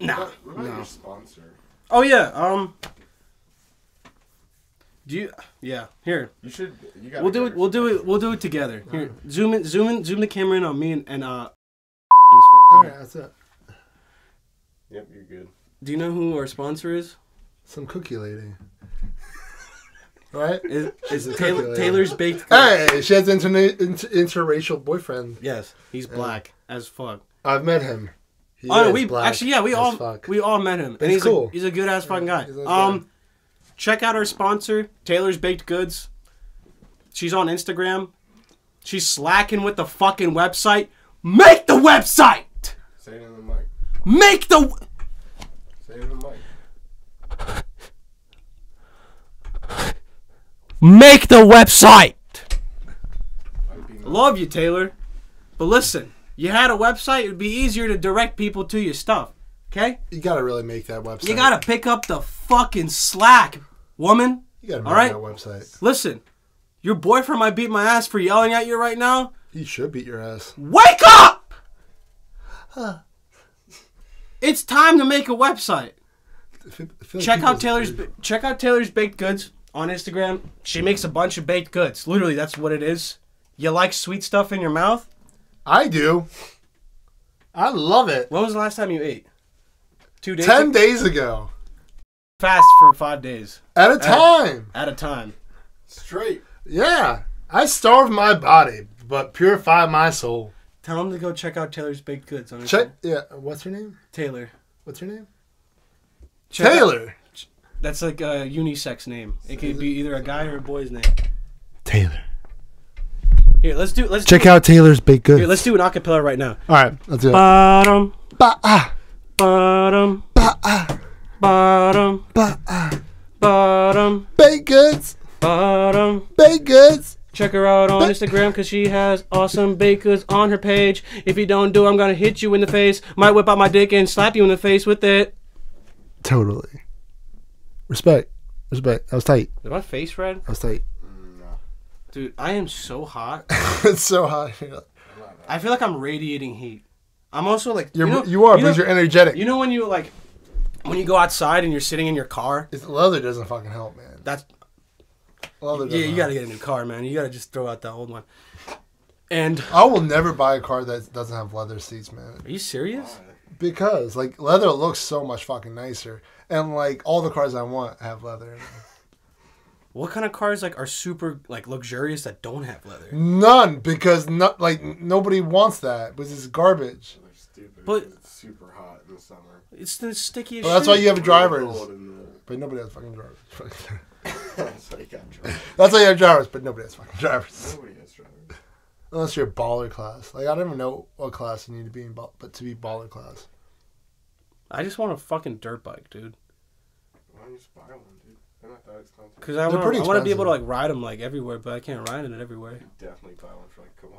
about your sponsor? Oh yeah, Here. You should. You got. We'll do it together. Here, right. Zoom the camera in on me and. All right, that's it. Yep, you're good. Do you know who our sponsor is? Some cookie lady. Right? Is Taylor's Baked Goods. Hey, she has an interracial boyfriend. Yes, he's black as fuck. I've met him. We all met him. And he's cool. He's a good ass fucking guy. Check out our sponsor, Taylor's Baked Goods. She's on Instagram. She's slacking with the fucking website. Make the website. Say it in the mic. Say it in the mic. Make the website. Love you, Taylor. But listen, you had a website, it would be easier to direct people to your stuff. Okay? You gotta really make that website. You gotta pick up the fucking slack, woman. You gotta make that website. Listen, your boyfriend might beat my ass for yelling at you right now. He should beat your ass. Wake up! It's time to make a website. Check out Taylor's Baked Goods. On Instagram, she makes a bunch of baked goods. Literally, that's what it is. You like sweet stuff in your mouth? I do. I love it. When was the last time you ate? 2 days? 10 days ago. Fast for 5 days. At a time. At a time. Straight. Yeah. I starve my body, but purify my soul. Tell them to go check out Taylor's Baked Goods on Instagram. Yeah. What's her name? Taylor. What's her name? Taylor. That's like a unisex name. It could be either a guy or a boy's name. Taylor. Here, let's check out Taylor's Baked Goods. Here, let's do an acapella right now. All right, let's do it. Bottom, ba-ah, bottom, ba-ah, bottom, ba-ah, bottom, baked goods, bottom, baked goods. Check her out on Instagram because she has awesome baked goods on her page. If you don't do it, I'm gonna hit you in the face. Might whip out my dick and slap you in the face with it. Totally. Respect. was bad. I was tight. Is my face red? I was tight. Dude, I am so hot. It's so hot. I feel like I'm radiating heat. I'm also like... You are, because you're energetic. You know when you like... When you go outside and you're sitting in your car... It's, leather doesn't fucking help, man. That's... Leather doesn't help. You gotta get a new car, man. You gotta just throw out that old one. And... I will never buy a car that doesn't have leather seats, man. Are you serious? Because, like, leather looks so much fucking nicer. And, like, all the cars I want have leather in them. What kind of cars like are super like luxurious that don't have leather? None, because not like nobody wants that, because it's garbage. They're stupid. But it's super hot in the summer. It's the stickiest. Well, that's why you have drivers, but nobody has fucking drivers. That's why you got drivers. That's why you have drivers, but nobody has fucking drivers. Nobody has drivers. Unless you're a baller class. Like I don't even know what class you need to be in, but to be baller class. I just want a fucking dirt bike, dude. Why don't you just buy one, dude? Because I want to be able to like ride them like everywhere, but I can't ride it everywhere. You definitely buy one for like a couple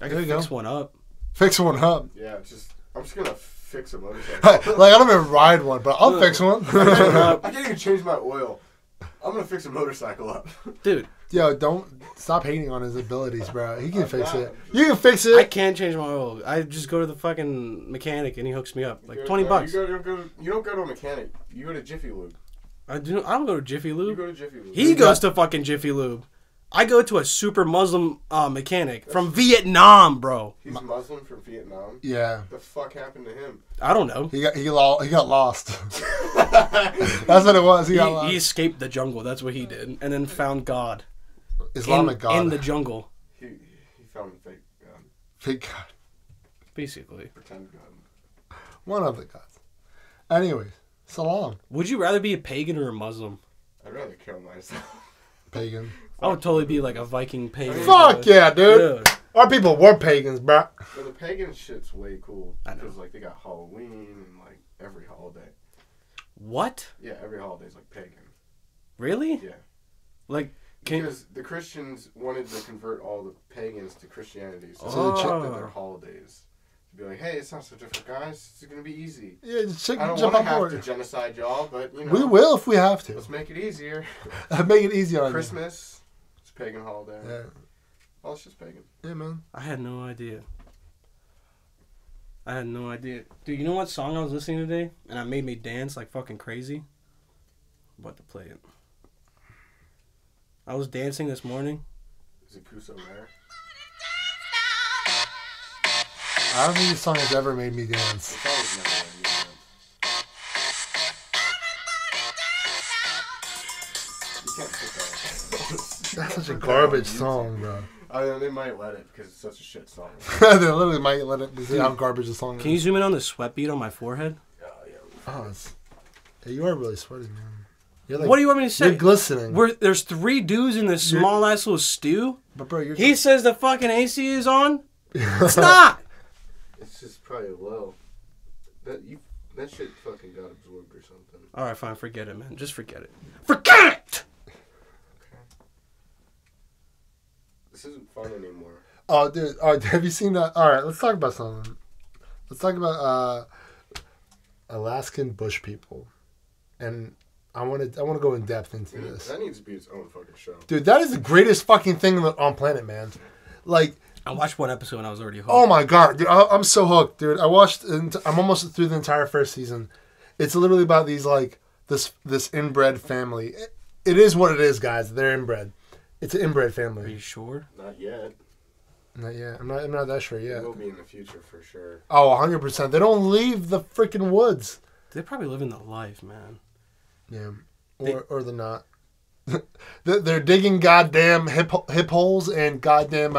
$100. I can fix one up. Fix one up. Yeah, just I'm just gonna fix a motorcycle. Like I don't even ride one, but I'll fix one. I can't even change my oil. I'm gonna fix a motorcycle up, dude. Yo, don't stop hating on his abilities, bro. He can fix it. You can fix it. I can't change my oil. I just go to the fucking mechanic and he hooks me up. Like $20. You don't go to a mechanic. You go to Jiffy Lube. I don't go to Jiffy Lube. You go to Jiffy Lube. He goes to fucking Jiffy Lube. I go to a super Muslim mechanic from Vietnam, bro. He's Muslim from Vietnam? Yeah. What the fuck happened to him? I don't know. He got lost. That's what it was. He got lost. He escaped the jungle. That's what he did. And then found God. Islamic God. In the jungle. He found a fake God. Fake God. Basically. Pretend God. One of the gods. Anyways, salam. Would you rather be a pagan or a Muslim? I'd rather kill myself. Pagan. I would totally be like a Viking pagan. Fuck yeah, dude. Our people were pagans, bro. But the pagan shit's way cool. I know. Because like they got Halloween and like every holiday. What? Yeah, every holiday's like pagan. Really? Yeah. Like... Because the Christians wanted to convert all the pagans to Christianity, so they checked out their holidays. To be like, hey, it's not so different, guys. It's going to be easy. Yeah, I don't want to have to genocide y'all, but, you know. We will if we have to. Let's make it easier. Make it easy on Christmas, you. It's a pagan holiday. Yeah. All it's just pagan. Yeah, man. I had no idea. I had no idea. Dude, you know what song I was listening to today? And it made me dance like fucking crazy? I'm about to play it. I was dancing this morning. Is it Kuso Rare? I don't think this song has ever made me dance. It's always never made me dance. You can't pick that. That's such a garbage song, bro. I mean, they might let it because it's such a shit song. They literally might let it because how garbage the song is. Can you zoom in on the sweat bead on my forehead? Yeah. Oh, you are really sweaty, man. Like, what do you want me to say? You're glistening. There's three dudes in this small ass little stew. But bro, he says the fucking AC is on. It's not. It's just probably low. That shit fucking got absorbed or something. All right, fine. Forget it, man. Just forget it. Forget it. Okay. This isn't fun anymore. Oh, dude. All right, have you seen that? All right, let's talk about something. Let's talk about Alaskan Bush People, and. I want to go in depth into this. That needs to be its own fucking show. Dude, that is the greatest fucking thing on planet, man. Like... I watched one episode and I was already hooked. Oh my god, dude. I'm so hooked, dude. I'm almost through the entire first season. It's literally about these, like, this inbred family. It is what it is, guys. They're inbred. It's an inbred family. Are you sure? Not yet. Not yet. I'm not that sure yet. It will be in the future for sure. Oh, 100%. They don't leave the freaking woods. They probably live in the life, man. Yeah, or they're not. They're digging goddamn hip holes and goddamn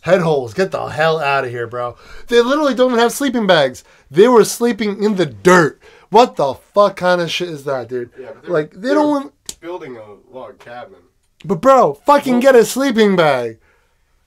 head holes. Get the hell out of here, bro. They literally don't even have sleeping bags. They were sleeping in the dirt. What the fuck kind of shit is that, dude? Yeah, but like they don't building a log cabin. But bro, fucking get a sleeping bag.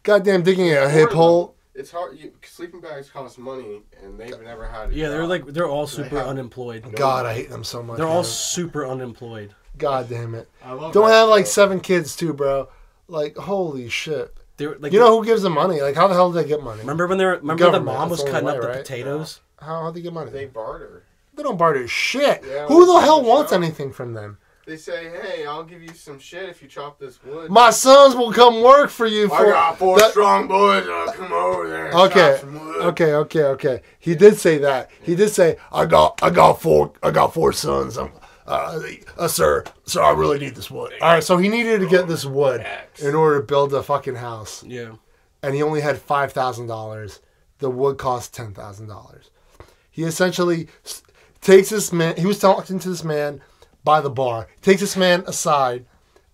Goddamn digging a hip hole. It's hard. Sleeping bags cost money, and they've never had it. Yeah, they're all super unemployed. God, I hate them so much. They're all super unemployed. God damn it! I love. Don't have like 7 kids too, bro. Like holy shit. Like, you know who gives them money? Like how the hell did they get money? Remember when the mom was cutting up the potatoes? How did they get money? They barter. They don't barter shit. Yeah, who the hell wants anything from them? They say, hey, I'll give you some shit if you chop this wood. My sons will come work for you. I got four strong boys that'll come over there and chop some wood. Okay. He did say that. He did say, I got four sons. Sir, I really need this wood. All right, so he needed to get this wood in order to build a fucking house. Yeah. And he only had $5,000. The wood cost $10,000. He essentially takes this man. He was talking to this man by the bar, takes this man aside,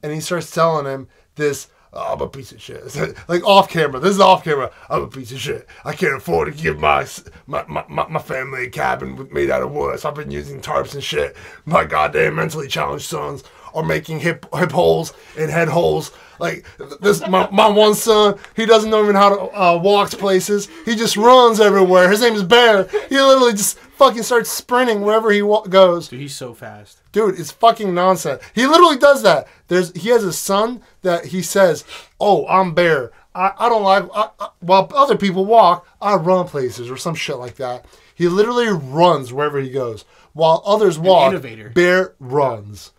and he starts telling him this, I'm a piece of shit. Like off camera. This is off camera. I'm a piece of shit. I can't afford to give my family a cabin made out of wood. So I've been using tarps and shit. My goddamn mentally challenged sons are making hip holes and head holes. Like this, my one son, he doesn't know even how to walk places. He just runs everywhere. His name is Bear. He literally just fucking starts sprinting wherever he goes. Dude, he's so fast. Dude, it's fucking nonsense. He literally does that. He has a son that he says, "Oh, I'm Bear. I don't like while other people walk, I run places," or some shit like that. He literally runs wherever he goes while others walk. Bear runs,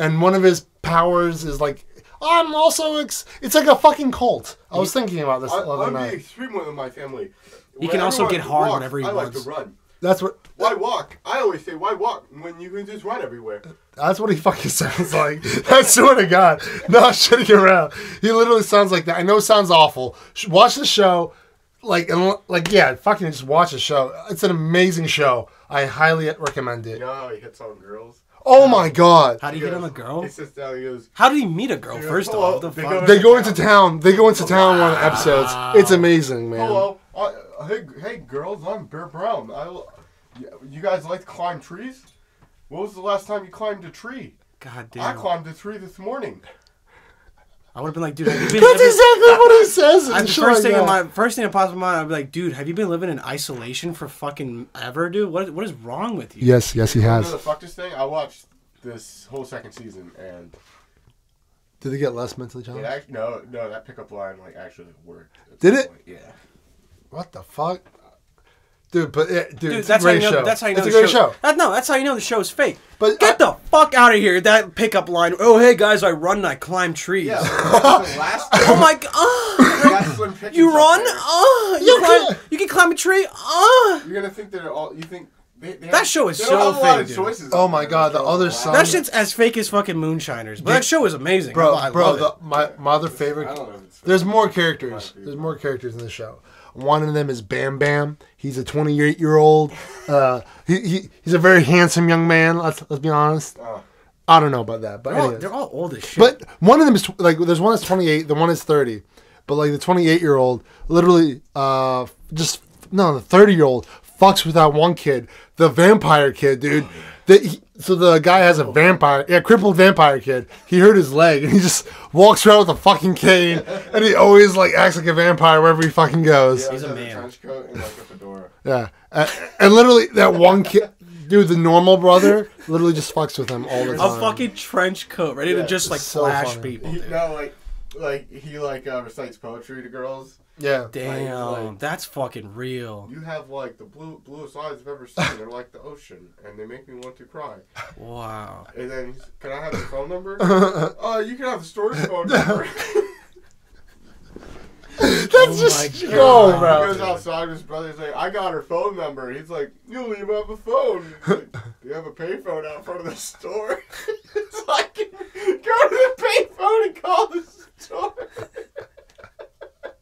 and one of his powers is like. I'm also... it's like a fucking cult. I was thinking about this the other night. I'm the extreme one in my family. He can also get hard whenever he wants. I like to run. That's what... Why walk? I always say, why walk when you can just run everywhere? That's what he fucking sounds like. I swear to God. No, I'm shitting around. He literally sounds like that. I know it sounds awful. Watch the show. Yeah, fucking just watch the show. It's an amazing show. I highly recommend it. You know how he hits on girls? Oh my God! How do you get on a girl? He sits down and goes, how do you meet a girl? First of all, they go into town. They go into town one of the episodes. It's amazing, man. Hello, hey girls, I'm Bear Brown. You guys like to climb trees? What was the last time you climbed a tree? God damn! I climbed a tree this morning. I would have been like, dude, have you been that's exactly what he says. First thing that pops in my mind, I'd be like, dude, have you been living in isolation for fucking ever, dude? What is wrong with you? Yes, he has. You know the fuck this thing? I watched this whole second season, and did they get less mentally challenged? No, that pickup line actually worked. Did it? Yeah. What the fuck? Dude, that's how you know. That's how you know. It's a great show. That's how you know the show's fake. But get the fuck out of here! That pickup line. Oh, hey guys, I run and I climb trees. Yeah, oh my God! You run? You can climb a tree? You're gonna think they're all. You think that show is so fake, dude. Oh my God, the other side. That shit's as fake as fucking Moonshiners. But that show is amazing, bro. My other favorite. There's more characters. There's more characters in the show. One of them is Bam Bam. He's a 28-year-old. He's a very handsome young man. Let's be honest. I don't know about that, but they're all old as shit. But one of them is there's one that's 28, the one is 30. But the 28-year-old literally the 30-year-old fucks with that one kid, the vampire kid, dude. So the guy has a vampire, crippled vampire kid. He hurt his leg, and he just walks around with a fucking cane, and he always acts like a vampire wherever he fucking goes. Yeah, he's a man. A trench coat and a fedora. Yeah, and literally that one kid, dude, the normal brother, literally just fucks with him all the time. A fucking trench coat, ready to just flash people. Dude. He recites poetry to girls. Yeah. Damn, that's fucking real. You have the bluest eyes I've ever seen. They're like the ocean, and they make me want to cry. Wow. And then, can I have the phone number? You can have the store's phone number. Oh, bro. He goes outside with his brother. He's like, I got her phone number. He's like, you leave up a phone. He's like, you have a payphone out front of the store. It's like, go to the payphone and call the store.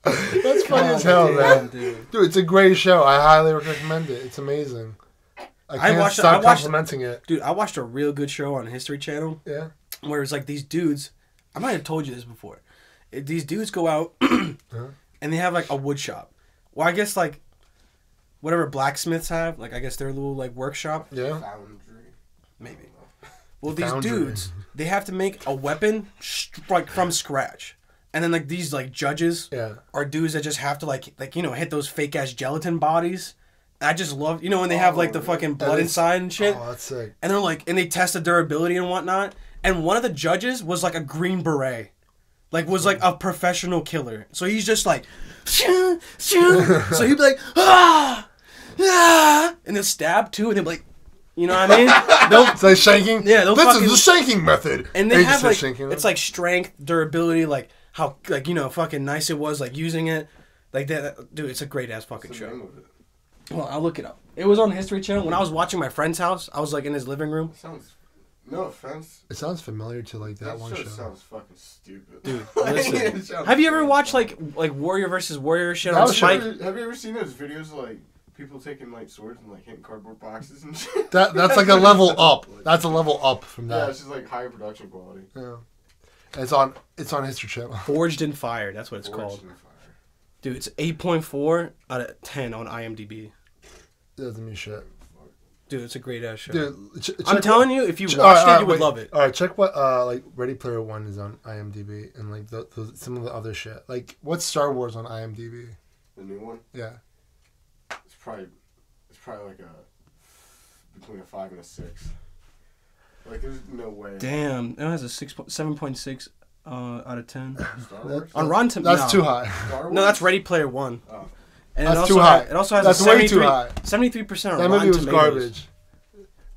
That's funny as hell, man. Dude, it's a great show. I highly recommend it. It's amazing. I can't stop complimenting it. Dude, I watched a real good show on History Channel. Yeah. Where it was these dudes. I might have told you this before. These dudes go out and they have a wood shop. Well, I guess whatever blacksmiths have, I guess their little workshop. Yeah. Foundry. Maybe. Well, these dudes, they have to make a weapon from scratch. And then these judges are dudes that just have to hit those fake ass gelatin bodies. And I just love when they have the fucking blood inside and shit. Oh, that's sick. And they're and they test the durability and whatnot. And one of the judges was a Green Beret, was a professional killer. So he's just shoo, shoo. So he'd be ah, and they'll stab too, and they'd be You know what I mean? It's like shanking. Yeah, this fucking, is the shanking method. And they have like shanking. It's like strength, durability, like how like you know fucking nice it was like using it, like that. Dude, it's a great ass fucking show. Well, I'll look it up. It was on the History Channel when I was watching my friend's house. I was like in his living room. It sounds, no offense. It sounds familiar to like that one show. That sounds fucking stupid, dude. Listen, have you ever watched like Warrior versus Warrior shit on Spike? Have you ever seen those videos like? People taking like swords and like hitting cardboard boxes and shit. That's like a level up. That's a level up from that. Yeah, it's just like higher production quality. Yeah, and it's on History Channel. Forged in Fire. That's what it's called. Forged in Fire. Dude, it's 8.4 out of 10 on IMDb. That doesn't mean shit. Dude, it's a great ass show. Dude, I'm telling you, if you watched it, you would love it. All right, check what like Ready Player One is on IMDb and like some of the other shit. Like what's Star Wars on IMDb? The new one. Yeah. It's probably like a between a 5 and a 6. Like there's no way. Damn, it has a 7.6 out of 10. Star Wars? On Rotten Tomatoes. That's too high. No, that's Ready Player One. Oh. And that's too high. It also has a 73% on Rotten Tomatoes. That movie was garbage.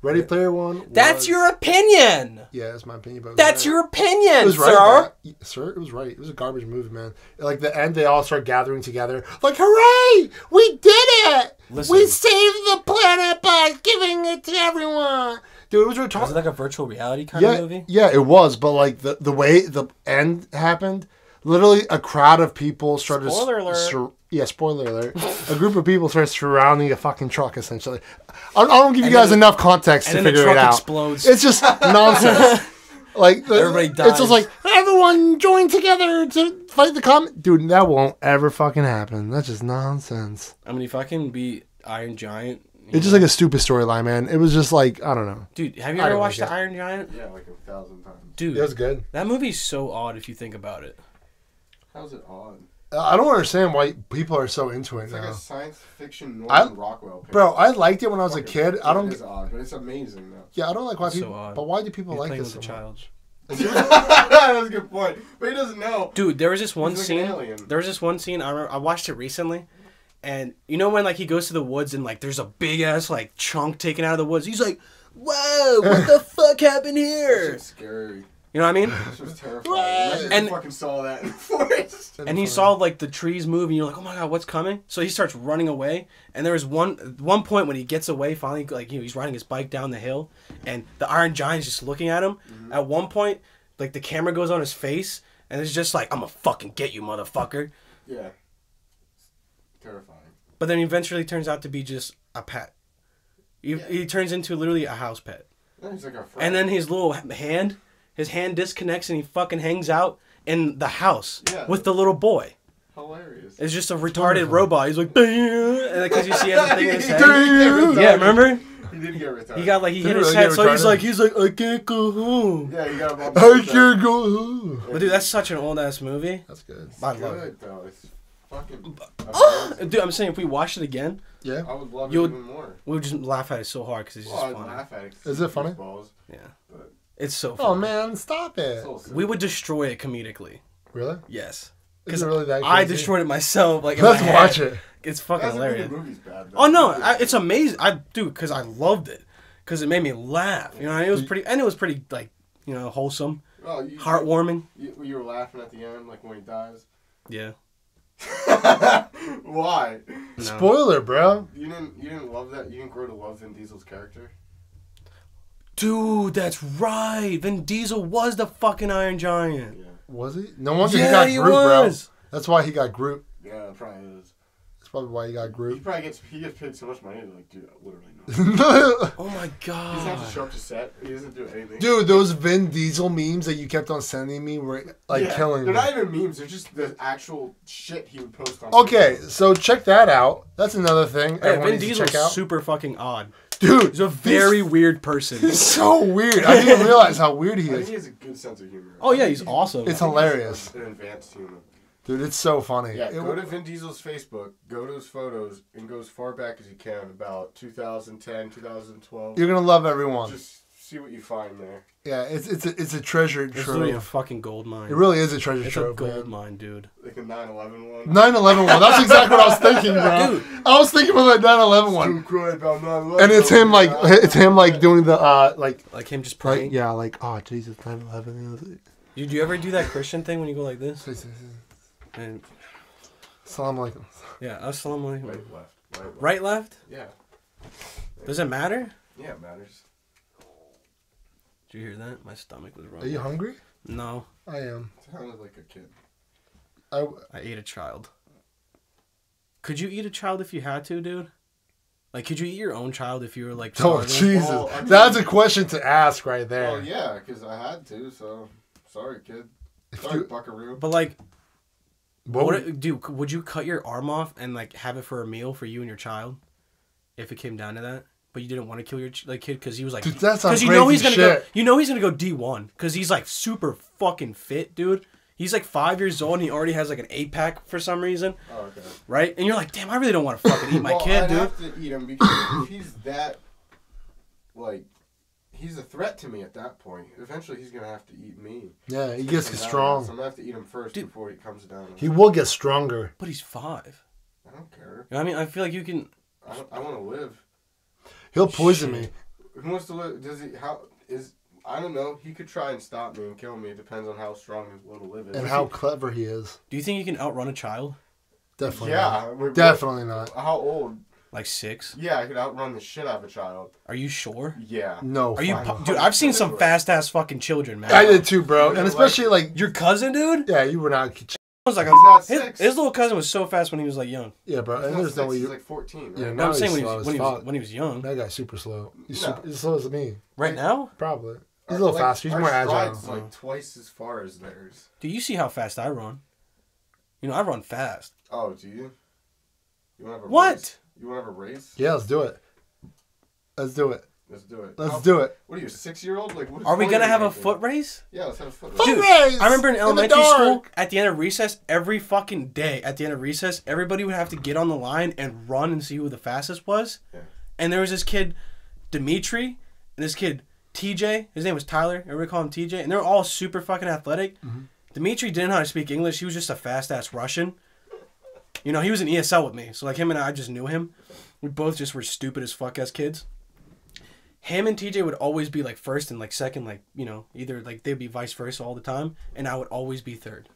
Ready Player One. That's your opinion. Yeah, that's my opinion. But that's your opinion, it was right, sir. Sir, it was right. It was a garbage movie, man. Like the end, they all start gathering together, like, "Hooray! We did it! Listen. We saved the planet by giving it to everyone." Dude, it was retarded. Was it like a virtual reality kind of movie? Yeah, it was. But like the way the end happened, literally a crowd of people started. Spoiler alert. Yeah, spoiler alert. A group of people starts surrounding a fucking truck, essentially. I don't give you guys enough context to figure it out. Explodes. It's just nonsense. Like everybody dies. It's just like, everyone join together to fight the comet. Dude, that won't ever fucking happen. That's just nonsense. I mean, if I can be Iron Giant... It's just like a stupid storyline, man. It was just like, I don't know. Dude, have you ever watched The Iron Giant? Yeah, like 1,000 times. Dude. That was good. That movie's so odd if you think about it. How's it odd? I don't understand why people are so into it now. It's like a science fiction Norman Rockwell picture. Bro, I liked it when I was a kid. I don't. It is odd, but it's amazing though. Yeah, I don't like why people. So odd. But why do people like this so much? That's a good point. But he doesn't know. Dude, there was this one scene. There was this one scene. I remember. I watched it recently, and you know when like he goes to the woods and like there's a big ass like chunk taken out of the woods. He's like, "Whoa, what the fuck happened here?" That's scary. You know what I mean? This was terrifying. I fucking saw that in the forest. And he saw like the trees move, and you're like, "Oh my god, what's coming?" So he starts running away, and there was one point when he gets away. Finally, like you know, he's riding his bike down the hill, and the Iron Giant's just looking at him. Mm-hmm. At one point, like the camera goes on his face, and it's just like, "I'm gonna fucking get you, motherfucker." Yeah. It's terrifying. But then he eventually turns out to be just a pet. He turns into literally a house pet. And he's like a friend. And then his little hand. His hand disconnects and he fucking hangs out in the house with the little boy. Hilarious. It's just a retarded robot. He's like, because you see everything in his head. Yeah, remember? He didn't get retarded. He got like, he hit his head, so he's like, I can't go home. Yeah, you got him. I can't go home. But dude, that's such an old ass movie. That's good. I love it. Though. It's fucking dude, I'm saying if we watch it again, I would love it even more. We would just laugh at it so hard because it's just funny. Laugh at it. Is it funny? Yeah. It's so funny. Oh, man, stop it. So we would destroy it comedically. Really? Yes. Because really I destroyed it myself. Like, let's watch it. It's fucking hilarious. Movie's bad, though. Oh, no. It's amazing. Because I loved it. Because it made me laugh. You know, and it was pretty, like, you know, wholesome. Well, heartwarming. You were laughing at the end, like, when he dies. Yeah. Why? No. Spoiler, bro. You didn't love that? You didn't grow to love Vin Diesel's character? Dude, that's right. Vin Diesel was the fucking Iron Giant. Yeah. Was he? No wonder he got Groot, bro. That's why he got Groot. Yeah, it probably is. That's probably why he got Groot. He gets paid so much money, like, dude, literally not. Oh my god. He doesn't have to show up to set. He doesn't do anything. Dude, those Vin Diesel memes that you kept on sending me were like killing me. They're not even memes. They're just the actual shit he would post on. Okay, so check that out. That's another thing. Yeah, Vin Diesel's super fucking odd. Dude, he's a very weird person. He's so weird. I didn't realize how weird he is. I think he has a good sense of humor. Oh yeah, he's awesome. It's hilarious. An advanced humor. Dude, it's so funny. Yeah, go to Vin Diesel's Facebook, go to his photos, and go as far back as you can, about 2010, 2012. You're gonna love everyone. Just see what you find there. Yeah, it's a treasure trove. It's really a fucking gold mine. It really is a treasure trove. It's a gold mine, dude. Like the 9/11 one. 9/11 one. That's exactly what I was thinking, bro. Dude. I was thinking about that 9/11 one. About 9/11. And it's him like doing the like him just praying. Like, yeah, like, oh Jesus, 9/11. Dude, do you ever do that Christian thing when you go like this? And Assalamu alaikum. Yeah, assalamu alaikum. Right, left. Right, left? Yeah. Does it matter? Yeah, it matters. Did you hear that? My stomach was rumbling. Are you hungry? No. I am. Sounded like a kid. I ate a child. Could you eat a child if you had to, dude? Like, could you eat your own child if you were, like... Oh, Jesus. Well, I mean, that's a question to ask right there. Well, yeah, because I had to, so... Sorry, kid. Sorry, buckaroo. But, like... Dude, would you cut your arm off and, like, have it for a meal for you and your child? If it came down to that, but you didn't want to kill your kid because he was like, dude, that's because you know he's gonna go, you know he's gonna go D1 because he's like super fucking fit, dude. He's like 5 years old and he already has like an 8-pack for some reason, oh, okay. Right? And you're like, damn, I really don't want to fucking eat my kid, dude. I'd have to eat him because if he's that, like, he's a threat to me at that point. Eventually, he's gonna have to eat me. Yeah, he gets strong. So I'm gonna have to eat him first, dude, before he comes down. He will get stronger, but he's 5. I don't care. I mean, I feel like you can. I want to live. He'll poison me. Who wants to live? Does he? How is? I don't know. He could try and stop me and kill me. It depends on how strong his little live is and how clever he is. Do you think you can outrun a child? Definitely. Yeah. Not. Definitely not. How old? Like 6. Yeah, I could outrun the shit out of a child. Are you sure? Yeah. No. Are you, dude? I've seen some fast ass fucking children, man. I did too, bro. And especially like your cousin, dude. Yeah, you were not. I was like, his little cousin was so fast when he was like young. Yeah, bro. And there's no way he's like 14. Right? Yeah, no, I'm saying when he was young. That guy's super slow. He's slow as me. Right now? Probably. He's a little faster. He's more agile. He's like twice as far as theirs. Do you see how fast I run? You know, I run fast. Oh, do you? You want to have a race? What? You want to have a race? Yeah, let's do it. Let's do it. Let's do it. Let's do it. What are you, a 6-year-old? Like, what are we going to have a foot race? Yeah, let's have a foot race. Dude, I remember in elementary school, at the end of recess, every fucking day, at the end of recess, everybody would have to get on the line and run and see who the fastest was. Yeah. And there was this kid, Dimitri, and this kid, TJ. His name was Tyler. Everybody called him TJ. And they were all super fucking athletic. Mm-hmm. Dimitri didn't know how to speak English. He was just a fast-ass Russian. You know, he was in ESL with me. So, like, him and I just knew him. We both just were stupid as fuck as kids. Him and TJ would always be, like, first and, like, second, like, you know, either, like, they'd be vice versa all the time, and I would always be third.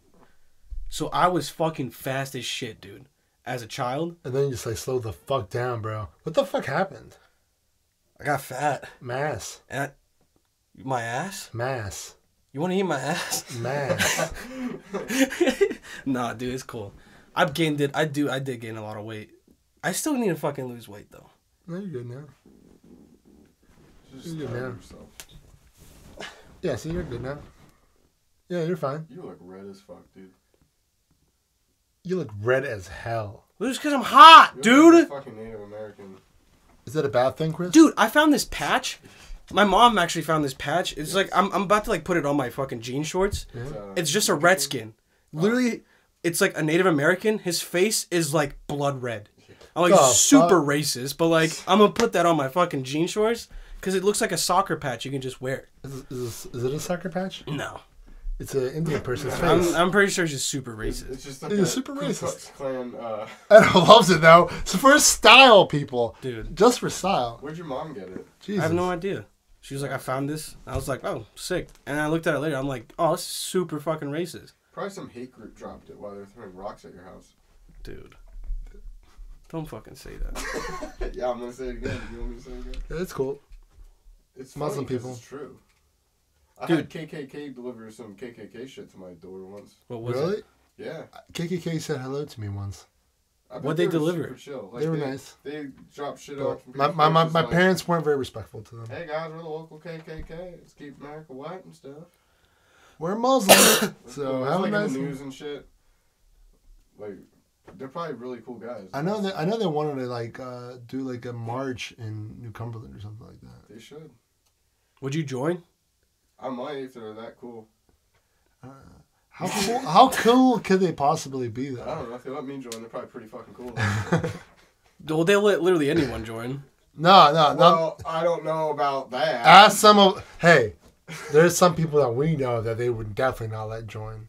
So I was fucking fast as shit, dude, as a child. And then you just, like, slow the fuck down, bro. What the fuck happened? I got fat. Mass. And my ass? Mass. You want to eat my ass? Mass. Nah, dude, it's cool. I've gained it. I did gain a lot of weight. I still need to fucking lose weight, though. No, you're good now. Just you're good now. Yeah, see, you're good now. Yeah, you're fine. You look red as fuck, dude. You look red as hell. Well, it's because I'm hot, dude. You're fucking Native American. Is that a bad thing, Chris? Dude, I found this patch. My mom actually found this patch. It's like I'm about to like put it on my fucking jean shorts. Yeah. It's just a red skin. Literally, it's like a Native American. His face is like blood red. I'm like super racist, but like I'm gonna put that on my fucking jean shorts. Because it looks like a soccer patch you can just wear. Is it a soccer patch? No. It's an Indian person's face. I'm pretty sure it's just super racist. It's just like it's super racist. Clan, I loves it, though. It's for style, people. Dude. Just for style. Where'd your mom get it? Jesus. I have no idea. She was like, I found this. I was like, oh, sick. And I looked at it later. I'm like, oh, this is super fucking racist. Probably some hate group dropped it while they were throwing rocks at your house. Dude. Don't fucking say that. Yeah, I'm going to say it again. You want me to say it again? Yeah, it's cool. It's Muslim people. It's true. I had KKK deliver some KKK shit to my door once. What was it? Yeah. KKK said hello to me once. What they delivered? Like, they were nice. They dropped shit off. My parents weren't very respectful to them. Hey guys, we're the local KKK. Let's keep America white and stuff. We're Muslim, so have like a nice news and shit. Like they're probably really cool guys. I know they wanted to like do like a march in New Cumberland or something like that. They should. Would you join? I might if they're that cool. How cool? How cool could they possibly be, though? I don't know. If they let me join, they're probably pretty fucking cool. Well, they'll let literally anyone join. No. Well, I don't know about that. Ask some of... Hey, there's some people that we know that they would definitely not let join.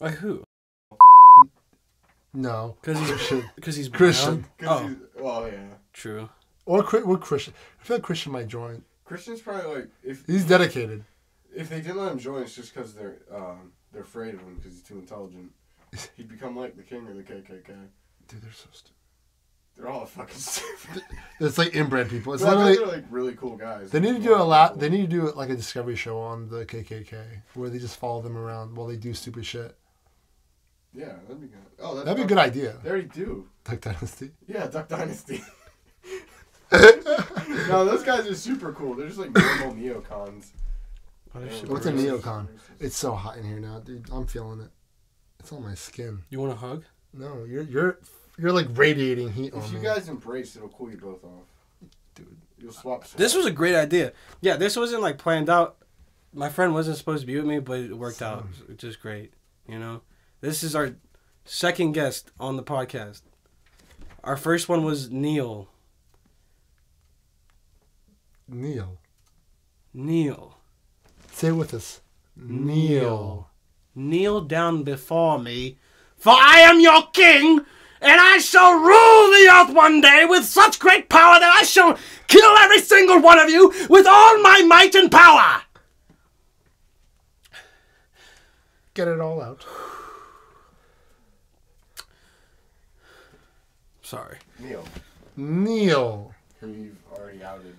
Like who? No. Because he's Christian. Oh. Well, yeah. True. Or Christian. I feel like Christian might join. Christian's probably like... He's dedicated. If they didn't let him join, it's just because they're afraid of him because he's too intelligent. He'd become like the king or the KKK. Dude, they're so stupid. They're all fucking stupid. It's like inbred people. It's literally they're like really cool guys. They need to do They need to do like a discovery show on the KKK where they just follow them around while they do stupid shit. Yeah, that'd be good. Oh, that'd be a good idea. They already do. Duck Dynasty. Yeah, Duck Dynasty. No, those guys are super cool. They're just like normal neocons. What's a neocon? It's so hot in here now, dude. I'm feeling it. It's on my skin. You want a hug? No, you're like radiating heat on me. If you guys embrace, it'll cool you both off. Dude, you'll swap. This was a great idea. Yeah, this wasn't like planned out. My friend wasn't supposed to be with me, but it worked out just great. You know, this is our second guest on the podcast. Our first one was Neil. Neil. Say it with us. Kneel. Kneel down before me, for I am your king, and I shall rule the earth one day with such great power that I shall kill every single one of you with all my might and power. Get it all out. Sorry. Kneel. You've already outed.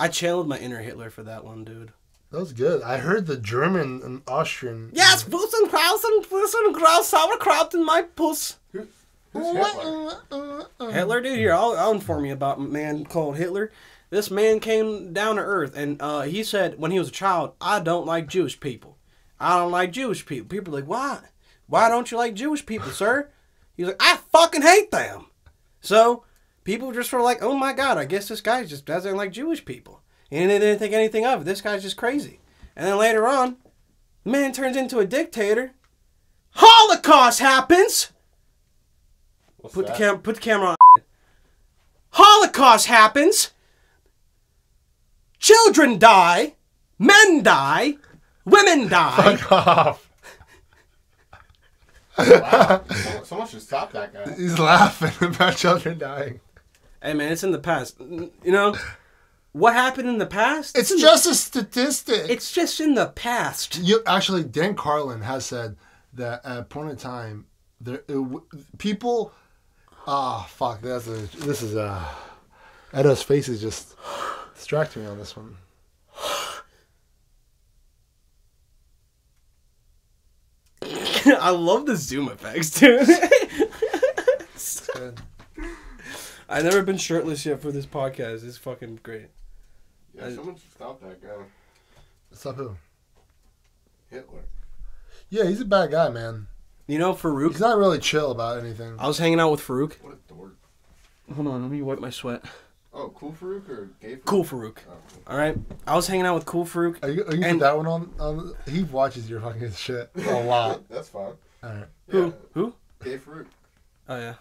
I channeled my inner Hitler for that one, dude. That was good. I heard the German and Austrian. Yes, Busenkrausen, sauerkraut in my puss. Who's Hitler? Hitler, dude, here, I'll inform you about a man called Hitler. This man came down to earth, and he said when he was a child, I don't like Jewish people. I don't like Jewish people. People are like, why? Why don't you like Jewish people, sir? He was like, I fucking hate them. So people just were like, oh, my God, I guess this guy just doesn't like Jewish people. And they didn't think anything of it. This guy's just crazy. And then later on, the man turns into a dictator. Holocaust happens. What's that? Put the camera on. Holocaust happens. Children die. Men die. Women die. Fuck off. Wow. Someone should stop that guy. He's laughing about children dying. Hey, man, it's in the past. You know... What happened in the past? It's just a statistic. It's just in the past. Actually, Dan Carlin has said that at a point in time, people... Ah, oh, fuck. Edo's face is just distracting me on this one. I love the zoom effects, dude. It's good. I've never been shirtless yet for this podcast. It's fucking great. Yeah, someone should stop that guy. Stop who? Hitler. Yeah, he's a bad guy, man. You know, Farouk... He's not really chill about anything. I was hanging out with Farouk. What a dork. Hold on, let me wipe my sweat. Oh, Cool Farouk or Gay Farouk? Cool Farouk. Oh, okay. All right? I was hanging out with Cool Farouk. Are you put that one on... He watches your fucking shit a lot. That's fine. All right. Yeah. Who? Gay Farouk. Oh, yeah.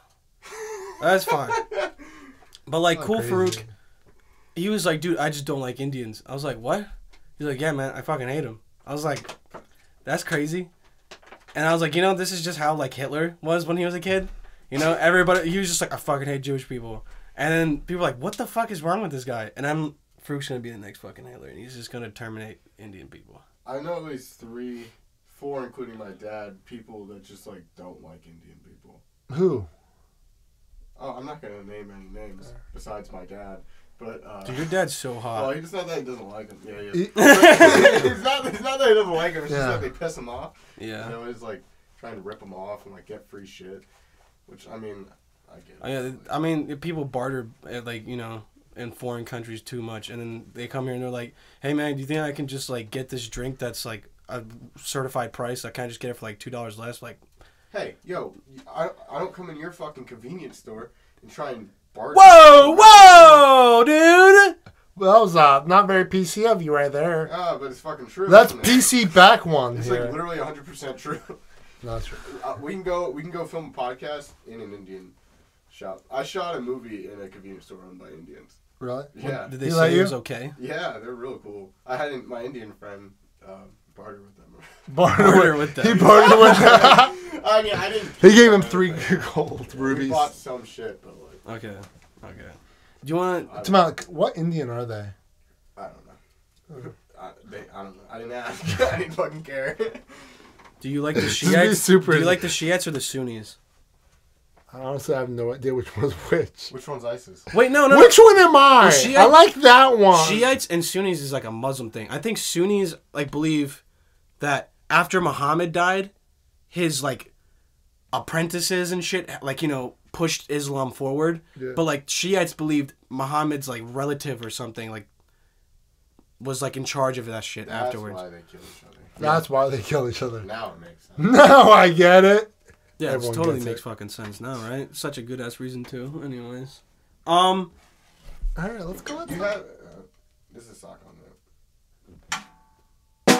That's fine. But, like, oh, Cool crazy. Farouk... He was like, dude, I just don't like Indians. I was like, what? He's like, yeah, man, I fucking hate him. I was like, that's crazy. And I was like, you know, this is just how, like, Hitler was when he was a kid. You know, everybody, he was just like, I fucking hate Jewish people. And then people were like, what the fuck is wrong with this guy? And Farouk's going to be the next fucking Hitler, and he's just going to terminate Indian people. I know at least four, including my dad, people that just, like, don't like Indian people. Who? Oh, I'm not going to name any names besides my dad. But, dude, your dad's so hot. Well, it's not that he doesn't like him. Yeah, yeah. It's not that he doesn't like him. It's just that they piss him off. Yeah. You know, he's like trying to rip him off and like get free shit, which I mean, I get. I mean, people barter like you know in foreign countries too much, and then they come here and they're like, "Hey, man, do you think I can just like get this drink that's like a certified price? I can't just get it for like $2 less." Like, hey, yo, I don't come in your fucking convenience store and try and. Barton. Whoa, dude! Well, that was not very PC of you right there. Ah, but it's fucking true. That's PC back one. It's here. Like literally 100% true. Not true. We can go film a podcast in an Indian shop. I shot a movie in a convenience store owned by Indians. Really? Yeah. Did they say it was okay? Yeah, they're real cool. I had my Indian friend barter with them. Barter with them. He bartered with them. I mean, I didn't. He gave him 3 gold rubies. He bought some shit, but like. Okay. Okay. Do you want to? What Indian are they? I don't know. I don't know. I didn't ask. I didn't fucking care. Do you like the Shiites? Do you like the Shiites or the Sunnis? I honestly have no idea which one's which. Which one's ISIS? Wait, no, no. Which one am I? Shiite, I like that one. Shiites and Sunnis is like a Muslim thing. I think Sunnis like believe that after Muhammad died, his like apprentices and shit, like, you know, pushed Islam forward. Yeah. But like Shiites believed Muhammad's like relative or something like was like in charge of that shit afterwards. That's why they kill each other. That's why they kill each other. Now it makes sense. Now I get it. Yeah, it totally makes fucking sense now, right? Such a good ass reason too. Anyways, all right, let's go. You have this is sock on there.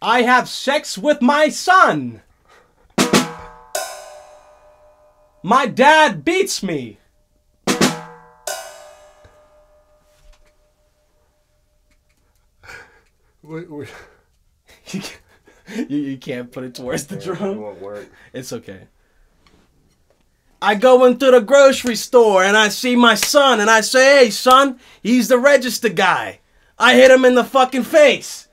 I have sex with my son. My dad beats me. Wait. You can't put it towards the drum. It won't work. It's okay. I go into the grocery store and I see my son and I say, hey, son, he's the register guy. I hit him in the fucking face.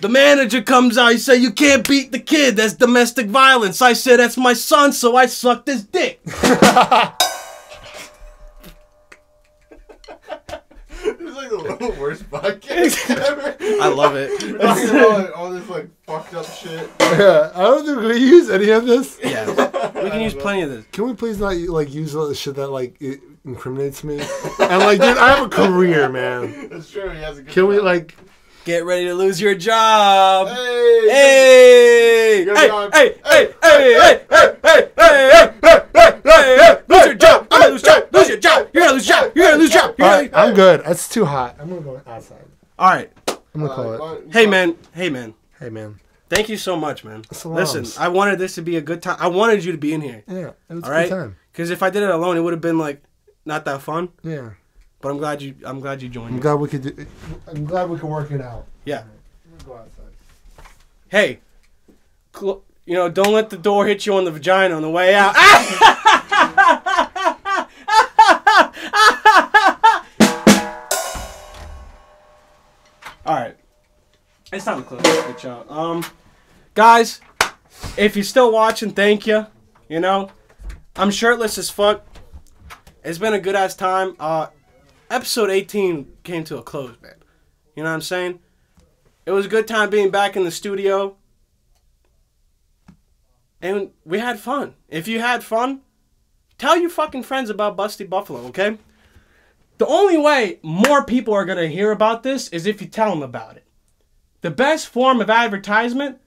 The manager comes out. He said, you can't beat the kid. That's domestic violence. I said, that's my son, so I sucked his dick. The worst podcast ever. I love it. We're talking about all this like fucked up shit. Yeah, I don't think we're gonna use any of this. Yeah, we can use plenty of this. Can we please not like use all the shit that like it incriminates me? And like, dude, I have a career, man. That's true. He has a good job. We like get ready to lose your job? Hey! Hey! Hey! Hey! Hey! Hey! Hey! Hey! Lose your job! I'm gonna lose your job! Lose your job! You're gonna lose your job! You're gonna lose your job! Alright, I'm good. That's too hot. I'm gonna go outside. Alright. I'm gonna call it. Hey, man. Hey, man. Hey, man. Thank you so much, man. Listen, I wanted this to be a good time. I wanted you to be in here. Yeah, it was a good time. Because if I did it alone, it would have been like not that fun. Yeah. But I'm glad you. I'm glad you joined. I'm glad we could. I'm glad we could work it out. Yeah. Go outside. Hey, you know, don't let the door hit you on the vagina on the way out. All right, it's time to close this bitch out. Guys, if you're still watching, thank you. You know, I'm shirtless as fuck. It's been a good ass time. Episode 18 came to a close, man. You know what I'm saying? It was a good time being back in the studio. And we had fun. If you had fun, tell your fucking friends about Busty Buffalo, okay? The only way more people are going to hear about this is if you tell them about it. The best form of advertisement.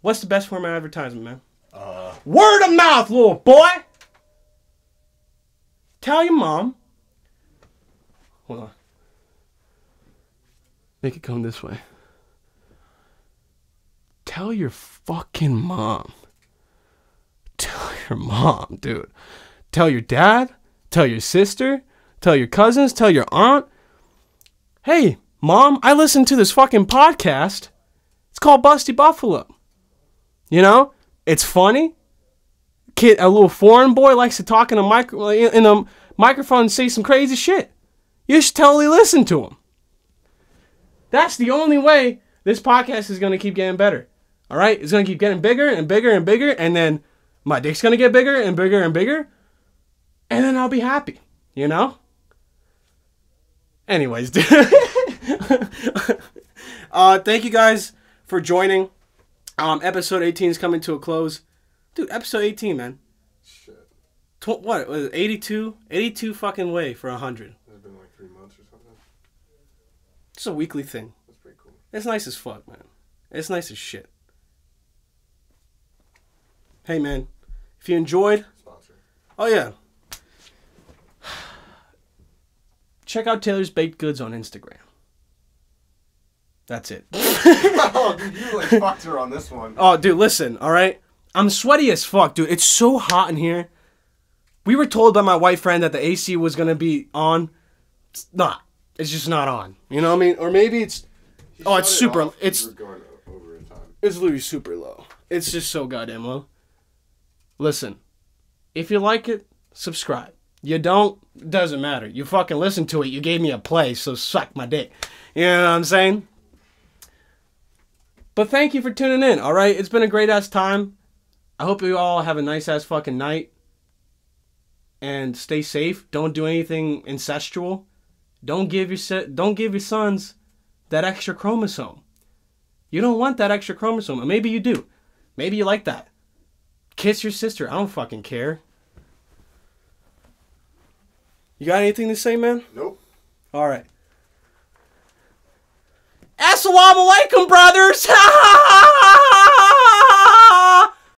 What's the best form of advertisement, man? Word of mouth, little boy. Tell your mom. Hold on. Make it come this way. Tell your fucking mom. Tell your mom, dude. Tell your dad. Tell your sister. Tell your cousins. Tell your aunt. Hey, mom, I listened to this fucking podcast. It's called Busty Buffalo. You know? It's funny. Kid, a little foreign boy likes to talk in a microphone and say some crazy shit. You should totally listen to him. That's the only way this podcast is going to keep getting better. All right? It's going to keep getting bigger and bigger and bigger. And then my dick's going to get bigger and bigger and bigger. And then I'll be happy. You know? Anyways, dude. Thank you guys for joining. Episode 18 is coming to a close. Dude, episode 18, man. Shit. What? Was it 82? 82 fucking way for 100. It's a weekly thing. That's pretty cool. It's nice as fuck, man. It's nice as shit. Hey, man. If you enjoyed... Sponsor. Oh, yeah. Check out Taylor's Baked Goods on Instagram. That's it. Oh, dude, you like fucked her on this one. Oh, dude, listen, all right? I'm sweaty as fuck, dude. It's so hot in here. We were told by my white friend that the AC was going to be on. It's not. It's just not on. You know what I mean? Or maybe it's... Oh, it's super... It's going over in time. It's literally super low. It's just so goddamn low. Listen. If you like it, subscribe. You don't, doesn't matter. You fucking listen to it. You gave me a play, so suck my dick. You know what I'm saying? But thank you for tuning in, all right? It's been a great-ass time. I hope you all have a nice-ass fucking night. And stay safe. Don't do anything incestual. Don't give your sons that extra chromosome. You don't want that extra chromosome. Or maybe you do. Maybe you like that. Kiss your sister. I don't fucking care. You got anything to say, man? Nope. All right. Assalamu alaikum, brothers! Ha ha ha!